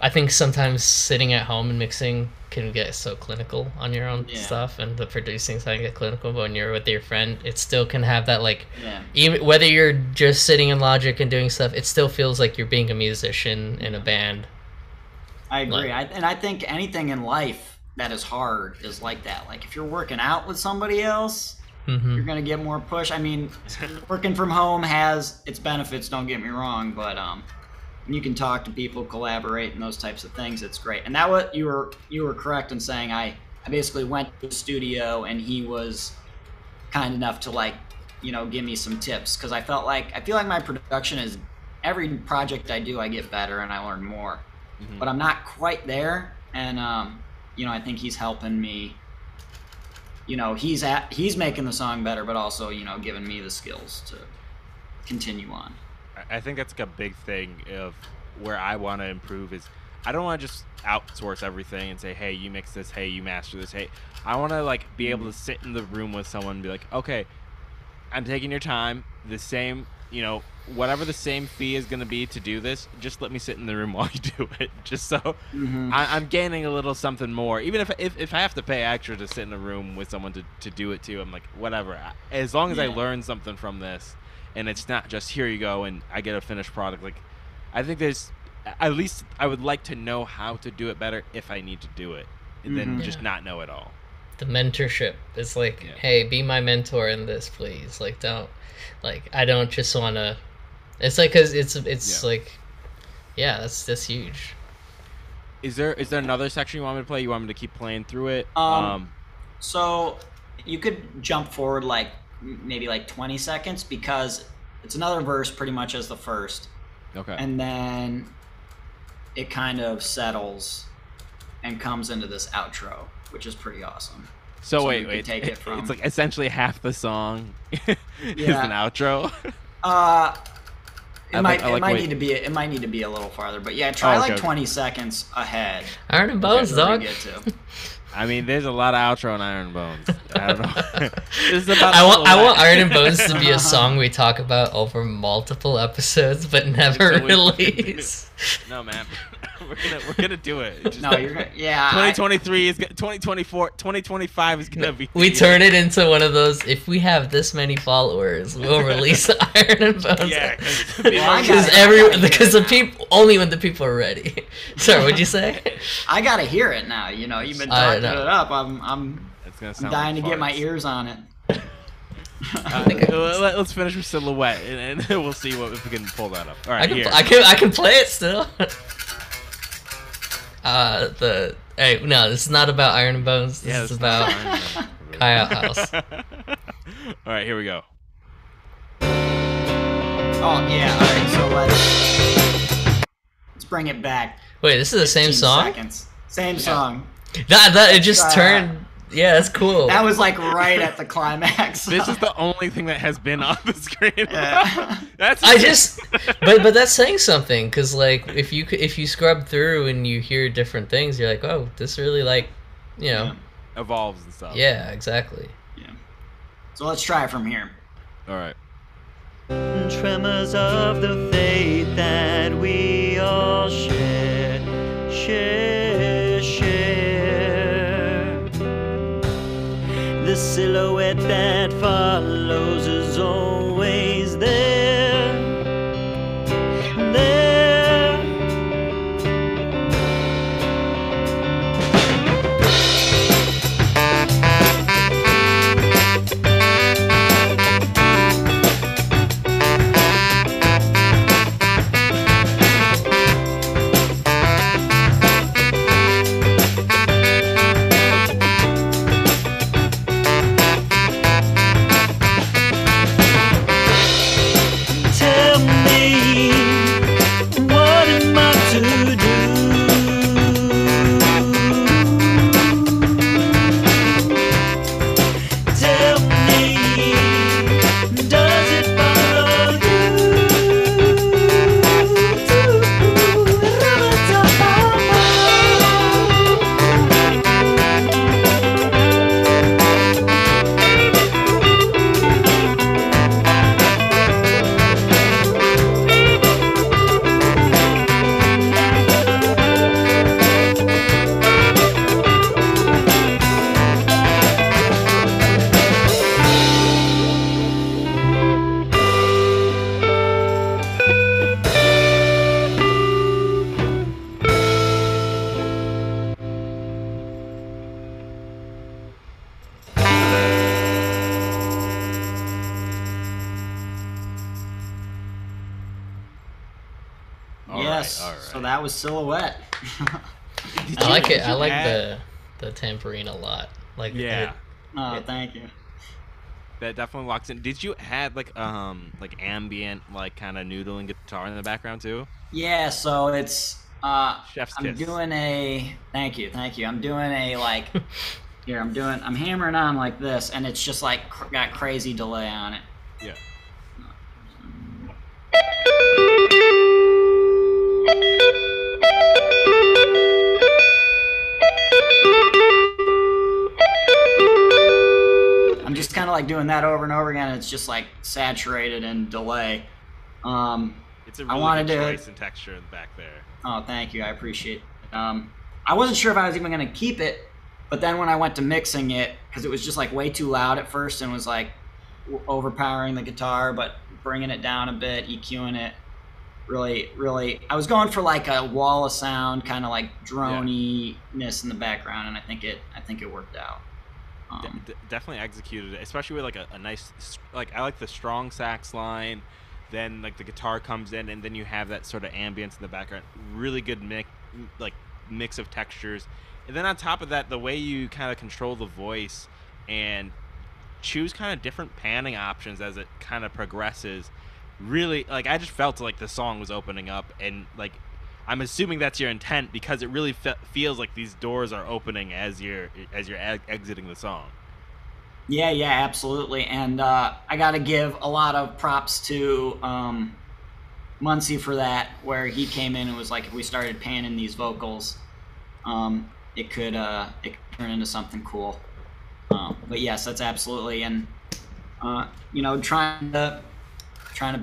I think sometimes sitting at home and mixing can get so clinical on your own stuff, and the producing side get clinical, but when you're with your friend, it still can have that, like, even whether you're just sitting in Logic and doing stuff, it still feels like you're being a musician in a band. I agree. And I think anything in life that is hard is like that. Like, if you're working out with somebody else, you're going to get more push. I mean, working from home has its benefits, don't get me wrong, but you can talk to people, collaborate, and those types of things. It's great. And that what you were correct in saying. I basically went to the studio, and he was kind enough to, like, you know, give me some tips, because I feel like my production is, every project I do, I get better and I learn more, but I'm not quite there. And you know, I think he's helping me you know, he's making the song better, but also, you know, giving me the skills to continue on. I think that's like a big thing of where I want to improve is I don't want to just outsource everything and say, hey, you mix this, hey, you master this, hey. I want to like be able to sit in the room with someone and be like, okay, I'm taking your time, the same, you know, whatever the same fee is going to be to do this, just let me sit in the room while you do it, just so I'm gaining a little something more. Even if I have to pay extra to sit in a room with someone to do it too, I'm like, whatever. As long as I learn something from this and it's not just here you go and I get a finished product. Like, I think there's, at least I would like to know how to do it better if I need to do it, and then just not know it all. The mentorship. It's like, hey, be my mentor in this, please. Like, don't, like, I don't just want to, it's like, cause it's like, yeah, that's huge. Is there another section you want me to play? You want me to keep playing through it? So you could jump forward like maybe like 20 seconds because it's another verse pretty much as the first. Okay. And then it kind of settles and comes into this outro, which is pretty awesome. So wait, take it from... it's like essentially half the song is an outro. It might need to be a little farther, but yeah, try like 20 seconds ahead. Iron and Bones, dog. Get to. I mean, there's a lot of outro on Iron and Bones. I don't know. I want Iron and Bones to be a song we talk about over multiple episodes, but never release. No, man, we're gonna do it. Just, no, you're gonna, yeah. 2023 is 2024. 2025 is gonna be. We turn it into one of those. If we have this many followers, we'll release Iron and Bones. Yeah, because the people only when the people are ready. Sorry, what'd you say? I gotta hear it now. You know, you've been talking it up. I'm dying to get my ears on it. Let's finish with Silhouette, and we'll see if we can pull that up. All right, I can play it still. This is not about Iron and Bones. This is about Kaj Althaus. All right, here we go. Oh yeah. All right, so let's bring it back. Wait, this is the same song. Seconds. Same song. That it just turned. Yeah, that's cool. That was like right at the climax. This is the only thing that has been on the screen. Yeah. But that's saying something, because like if you scrub through and you hear different things, you're like, oh, this really like, you know, evolves and stuff. Yeah, exactly. Yeah. So let's try it from here. All right. Tremors of the faith that we all share. The silhouette that follows is always there. That was Silhouette. I like the tambourine a lot. Like thank you. That definitely locks in. Did you add like ambient like kind of noodling guitar in the background too? Yeah, so it's Chef's Kiss. I'm doing a like Here, I'm hammering on like this, and it's just like got crazy delay on it. Yeah. I'm just kind of like doing that over and over again. And it's just like saturated and delay. It's a really good choice and texture back there. Oh, thank you. I appreciate it. I wasn't sure if I was even going to keep it, but then when I went to mixing it, because it was just like way too loud at first and was like overpowering the guitar, but bringing it down a bit, EQing it, really, I was going for like a wall of sound, kind of like droniness in the background, and I think it worked out. Definitely executed it, especially with like a nice, like I like the strong sax line, then like the guitar comes in, and then you have that sort of ambience in the background. Really good mix of textures. And then on top of that, the way you kind of control the voice and choose kind of different panning options as it kind of progresses, really, like, I just felt like the song was opening up, and like, I'm assuming that's your intent, because it really feels like these doors are opening as you're exiting the song. Yeah, absolutely. And I got to give a lot of props to Muncie for that, where he came in and was like, if we started panning these vocals, it could turn into something cool. But yes, that's absolutely. And you know, trying to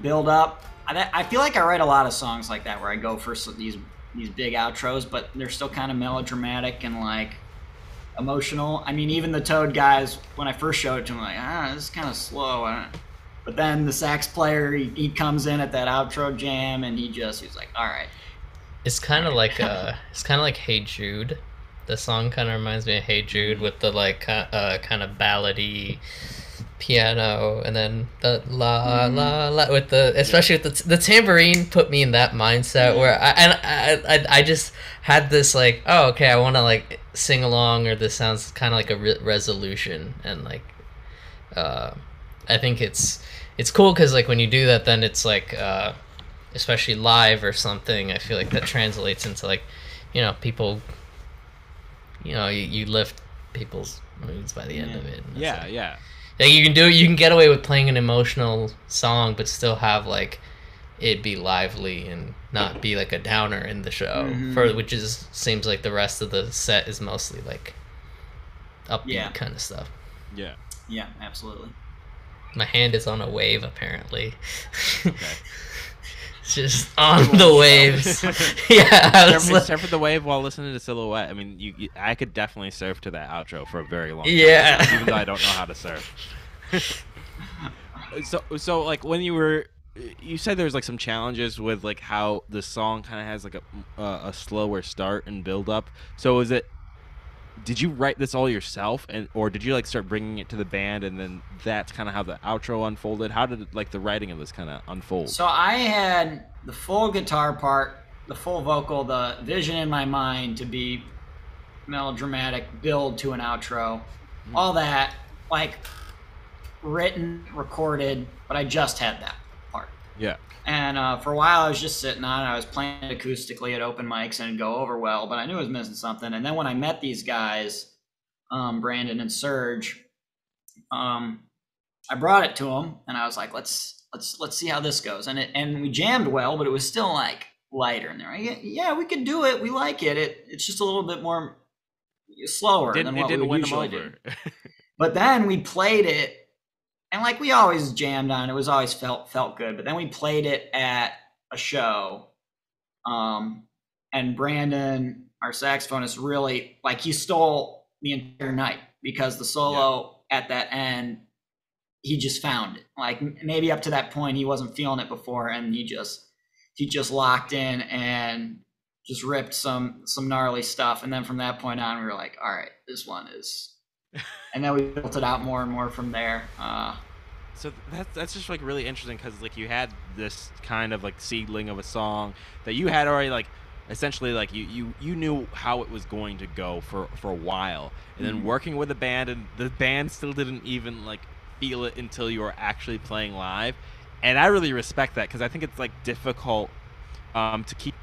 build up. I feel like I write a lot of songs like that, where I go for these big outros, but they're still kind of melodramatic and like emotional. I mean, even the Toed guys, when I first showed it to them, like, this is kind of slow. But then the sax player, he comes in at that outro jam, and he's like, all right. It's kind of like Hey Jude. The song kind of reminds me of Hey Jude, with the like kind of ballady piano, and then the la la la with the, especially with the tambourine, put me in that mindset where I just had this like, oh, okay, I want to like sing along, or this sounds kind of like a resolution, and like I think it's cool, because like when you do that, then it's like especially live or something, I feel like that translates into like, you know, people, you know, you lift people's moods by the end of it. Yeah, like, yeah. Like you can do it, you can get away with playing an emotional song, but still have like it be lively and not be like a downer in the show. Mm-hmm. Which is, seems like the rest of the set is mostly like upbeat kind of stuff. Yeah. Yeah, absolutely. My hand is on a wave apparently. Okay. Just on the waves. Yeah, surf the wave while listening to Silhouette. I mean, I could definitely surf to that outro for a very long time. Yeah, even though I don't know how to surf. So like when you said there's like some challenges with like how the song kind of has like a slower start and build up. So is it? Did you write this all yourself, or did you like start bringing it to the band, and then that's kind of how the outro unfolded? How did like the writing of this kind of unfold? So I had the full guitar part, the full vocal, the vision in my mind to be melodramatic, build to an outro, all that like written, recorded, but I just had that part. Yeah. And for a while I was just sitting on it. I was playing it acoustically at open mics and it'd go over well, but I knew I was missing something. And then when I met these guys, Brandon and Serge, I brought it to them and I was like, let's see how this goes. And we jammed well, but it was still like lighter. And they're like, yeah, we could do it. We like it. It's just a little bit more slower than what we usually do. But then we played it. And like we always jammed on, it was always felt good. But then we played it at a show, and Brandon, our saxophonist, really like he stole the entire night, because the solo at that end, he just found it. Like maybe up to that point he wasn't feeling it before, and he just locked in and just ripped some gnarly stuff. And then from that point on, we were like, all right, this one is. And then we built it out more and more from there. So that's just like really interesting, because like you had this kind of like seedling of a song that you had already like essentially like you knew how it was going to go for a while, and then working with a band, and the band still didn't even like feel it until you were actually playing live. And I really respect that, because I think it's like difficult to keep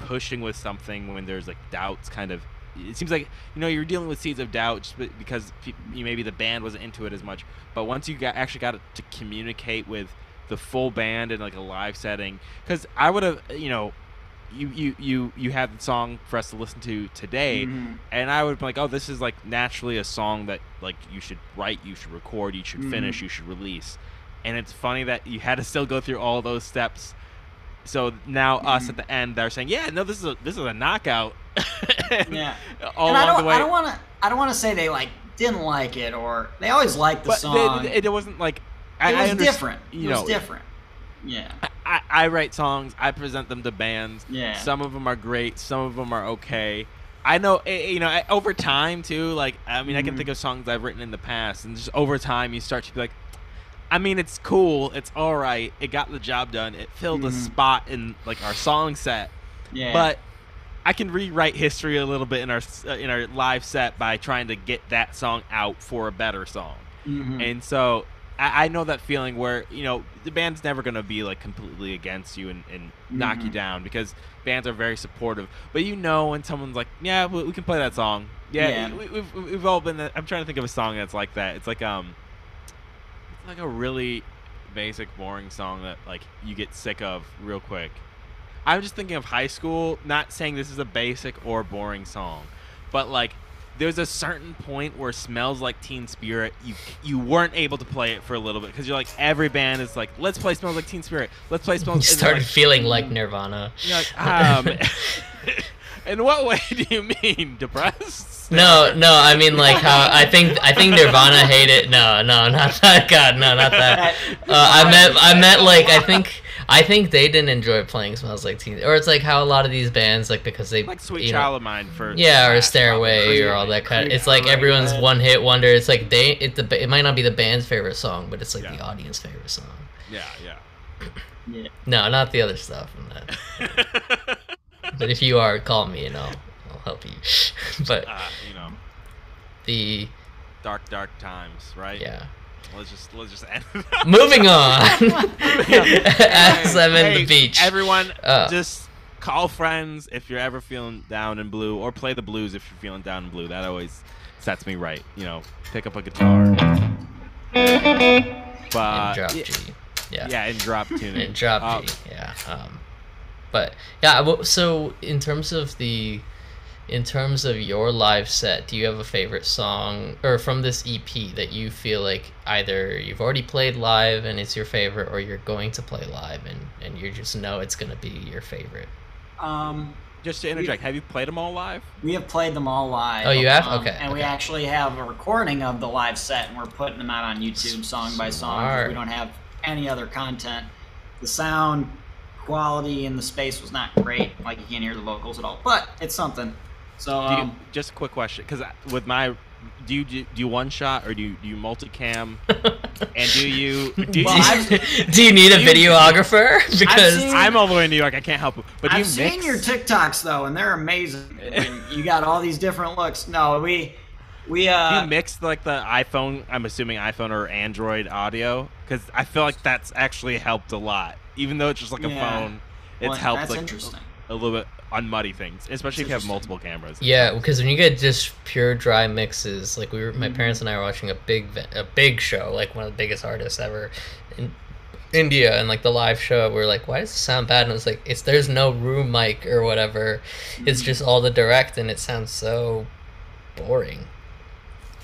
pushing with something when there's like doubts kind of it seems like, you know, you're dealing with seeds of doubt just because maybe the band wasn't into it as much. But once you actually got to communicate with the full band in like a live setting, because I would have, you know, you had the song for us to listen to today, mm-hmm. and I would be like, oh, this is like naturally a song that like you should write, you should record, you should mm-hmm. finish, you should release. And it's funny that you had to still go through all those steps. So now mm-hmm. us at the end, they're saying, yeah, no, this is a knockout. Yeah. I don't want to say they like didn't like it, or they always liked the song. It wasn't like it was different. It was different. Yeah. I write songs. I present them to bands. Yeah. Some of them are great. Some of them are okay. I know, you know, over time too. Like, I mean, mm-hmm. I can think of songs I've written in the past, and just over time, you start to be like, I mean, it's cool. It's all right. It got the job done. It filled mm-hmm. a spot in like our song set. Yeah. But I can rewrite history a little bit in our live set by trying to get that song out for a better song. Mm-hmm. And so I know that feeling where, you know, the band's never going to be like completely against you and mm-hmm. knock you down, because bands are very supportive. But you know when someone's like, yeah, we can play that song. Yeah, yeah. We've all been. I'm trying to think of a song that's like that. It's like a really basic, boring song that like you get sick of real quick. I'm just thinking of high school, not saying this is a basic or boring song, but like there's a certain point where Smells Like Teen Spirit, you weren't able to play it for a little bit because you're like, every band is like, let's play Smells Like Teen Spirit. Let's play Smells Like Teen Spirit. You started feeling like Nirvana. You're like, in what way do you mean? Depressed? No, I mean like how I think Nirvana hate it. No, not that. God, no, not that. I meant like I think they didn't enjoy playing Smells Like Teen, or it's like how a lot of these bands, like, because they like Sweet Child of Mine for or Stairway or all that kind of, it's like everyone's one hit wonder. It's like it might not be the band's favorite song, but it's like the audience favorite song. Yeah. No, not the other stuff. But if you are, call me and I'll help you. But you know, the dark times, right? Yeah. Let's just end. Moving on. As I'm in the beach. Everyone, just call friends if you're ever feeling down and blue, or play the blues if you're feeling down and blue. That always sets me right. You know, pick up a guitar. But, and drop G. Yeah. Yeah, and drop tuning. And drop G. Yeah. But yeah, so in terms of your live set, do you have a favorite song or from this EP that you feel like either you've already played live and it's your favorite, or you're going to play live and you just know it's going to be your favorite? Just to interject, have you played them all live? We have played them all live. Oh, you have? Okay. And we actually have a recording of the live set, and we're putting them out on YouTube song by song, because we don't have any other content. The sound quality in the space was not great, like you can't hear the vocals at all, but it's something. So just a quick question, because with my, do you one shot, or do you multicam, and do you need a videographer? Because I'm all the way in New York, I can't help it. But I've seen your TikToks though, and they're amazing. And you got all these different looks. No, we do you mix like the iPhone? I'm assuming iPhone or Android audio, because I feel like that's actually helped a lot. Even though it's just like a phone, it's helped like a little bit on muddy things, especially if you have multiple cameras. Yeah, because when you get just pure dry mixes, like my parents and I were watching a big show, like one of the biggest artists ever in India, and like the live show, we were like, why does it sound bad? And it was like, there's no room mic or whatever. Mm-hmm. It's just all the direct, and it sounds so boring.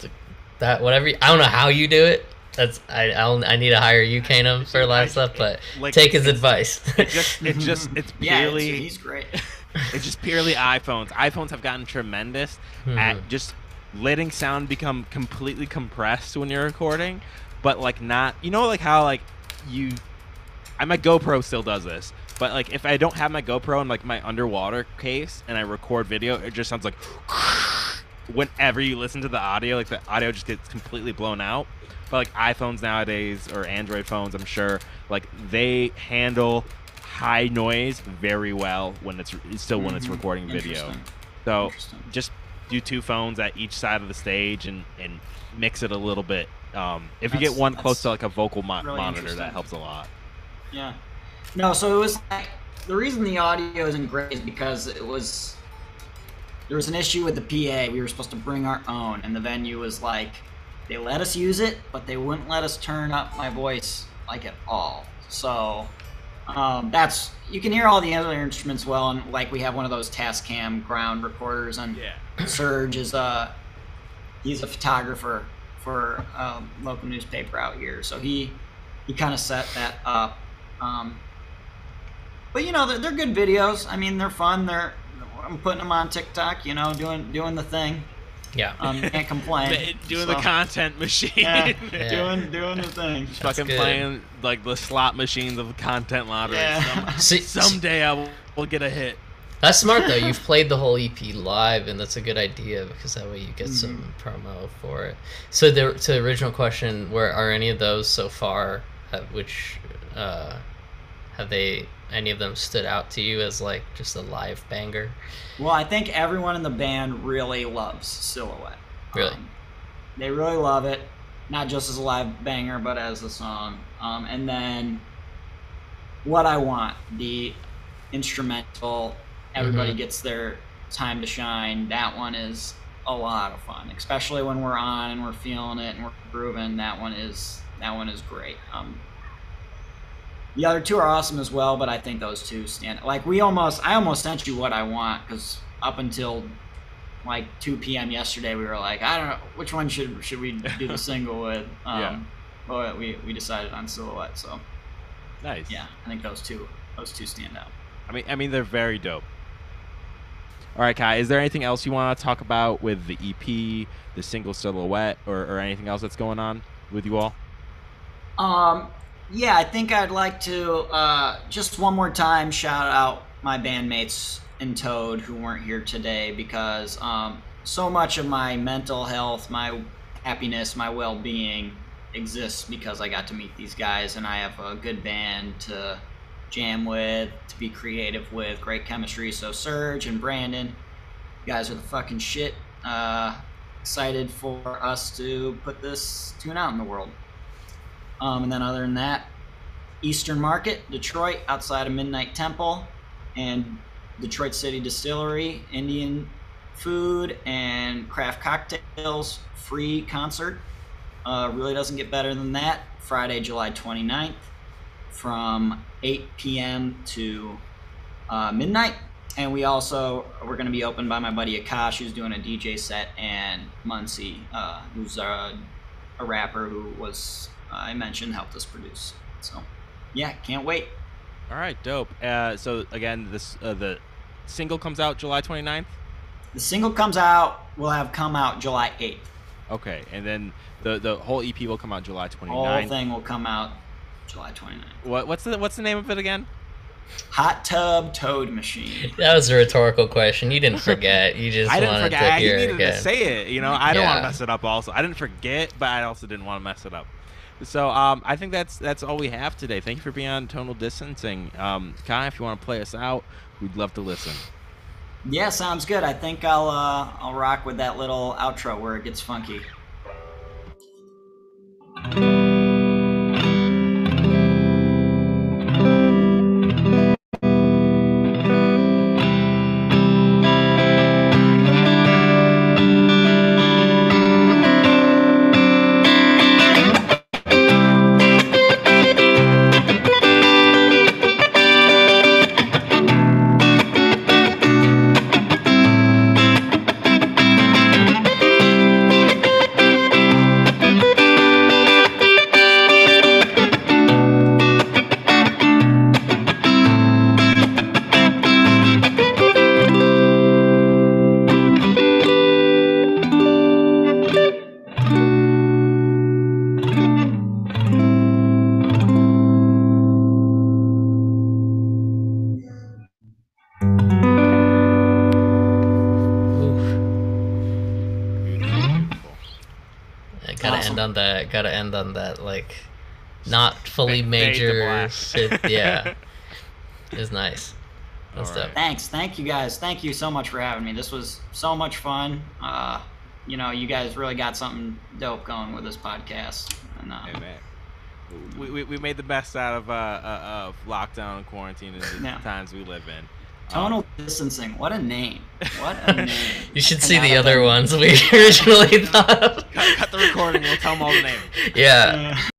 Like that I don't know how you do it. That's I need to hire you, Kanem, for live stuff, but like, take his advice. It's purely he's great. It's just purely iPhones. iPhones have gotten tremendous at just letting sound become completely compressed when you're recording, but like not, you know, like how like my GoPro still does this, but like if I don't have my GoPro in like my underwater case and I record video, it just sounds like whenever you listen to the audio, like the audio just gets completely blown out. But like iPhones nowadays, or Android phones, I'm sure, like they handle high noise very well when it's recording video. So just do two phones at each side of the stage and mix it a little bit. If you get one close to like a vocal really monitor, that helps a lot. Yeah. No, so it was like, the reason the audio isn't great is because it was There was an issue with the PA. We were supposed to bring our own, and the venue was like, they let us use it, but they wouldn't let us turn up my voice like at all. So that's, you can hear all the other instruments well, and like we have one of those Tascam ground recorders, and yeah. Serge is he's a photographer for a local newspaper out here, so he kind of set that up. But you know, they're good videos. I mean, they're fun. I'm putting them on TikTok. You know, doing the thing. Yeah. Can't complain. Doing the content machine. Yeah. Yeah. Doing the thing. Just fucking good. Playing like the slot machines of the content lottery. Yeah. Someday I will get a hit. That's smart though. You've played the whole EP live, and that's a good idea because that way you get some promo for it. So to the original question, are any of those so far? Any of them stood out to you as like just a live banger? Well, I think everyone in the band really loves Silhouette. Really? They really love it, not just as a live banger, but as a song. And then What I Want, the instrumental, everybody gets their time to shine. That one is a lot of fun, especially when we're on and we're feeling it and we're grooving. That one is great. The other two are awesome as well, but I think those two stand. Like I almost sent you What I Want, because up until like 2 p.m. yesterday, we were like, I don't know which one should we do the single with. But we decided on Silhouette. So nice. Yeah, I think those two stand out. I mean they're very dope. All right, Kai, is there anything else you want to talk about with the EP, the single Silhouette, or anything else that's going on with you all? Yeah, I think I'd like to just one more time shout out my bandmates in Toed who weren't here today, because so much of my mental health, my happiness, my well-being exists because I got to meet these guys, and I have a good band to jam with, to be creative with, great chemistry. So Serge and Brandon, you guys are the fucking shit. Excited for us to put this tune out in the world. And then other than that, Eastern Market, Detroit, outside of Midnight Temple, and Detroit City Distillery, Indian food and craft cocktails, free concert. Really doesn't get better than that. Friday, July 29th from 8 p.m. to midnight. And we're going to be opened by my buddy Akash, who's doing a DJ set, and Muncie, who's a rapper who was... I mentioned helped us produce. So yeah, can't wait. All right, dope. So again, this the single comes out July 29th? The single comes out, will have come out July 8th. Okay, and then the whole EP will come out July 29th. The whole thing will come out July 29th. What's the name of it again? Hot Tub Toed Machine. That was a rhetorical question. You didn't forget. You just wanted to hear it again. I needed to say it. You know, I don't want to mess it up also. I didn't forget, but I also didn't want to mess it up. So I think that's all we have today. Thank you for being on Tonal Distancing. Kai, if you want to play us out, we'd love to listen. Yeah, sounds good. I think I'll rock with that little outro where it gets funky. Gotta end on that like not fully major shit. Yeah. It's nice. That's dope. Thanks. Thank you guys. Thank you so much for having me. This was so much fun. You know, you guys really got something dope going with this podcast. And, hey, man. We made the best out of lockdown and quarantine and the times we live in. Tonal distancing. What a name. What a name. You should see the other ones we originally thought of. Cut the recording. We'll tell them all the names. Yeah.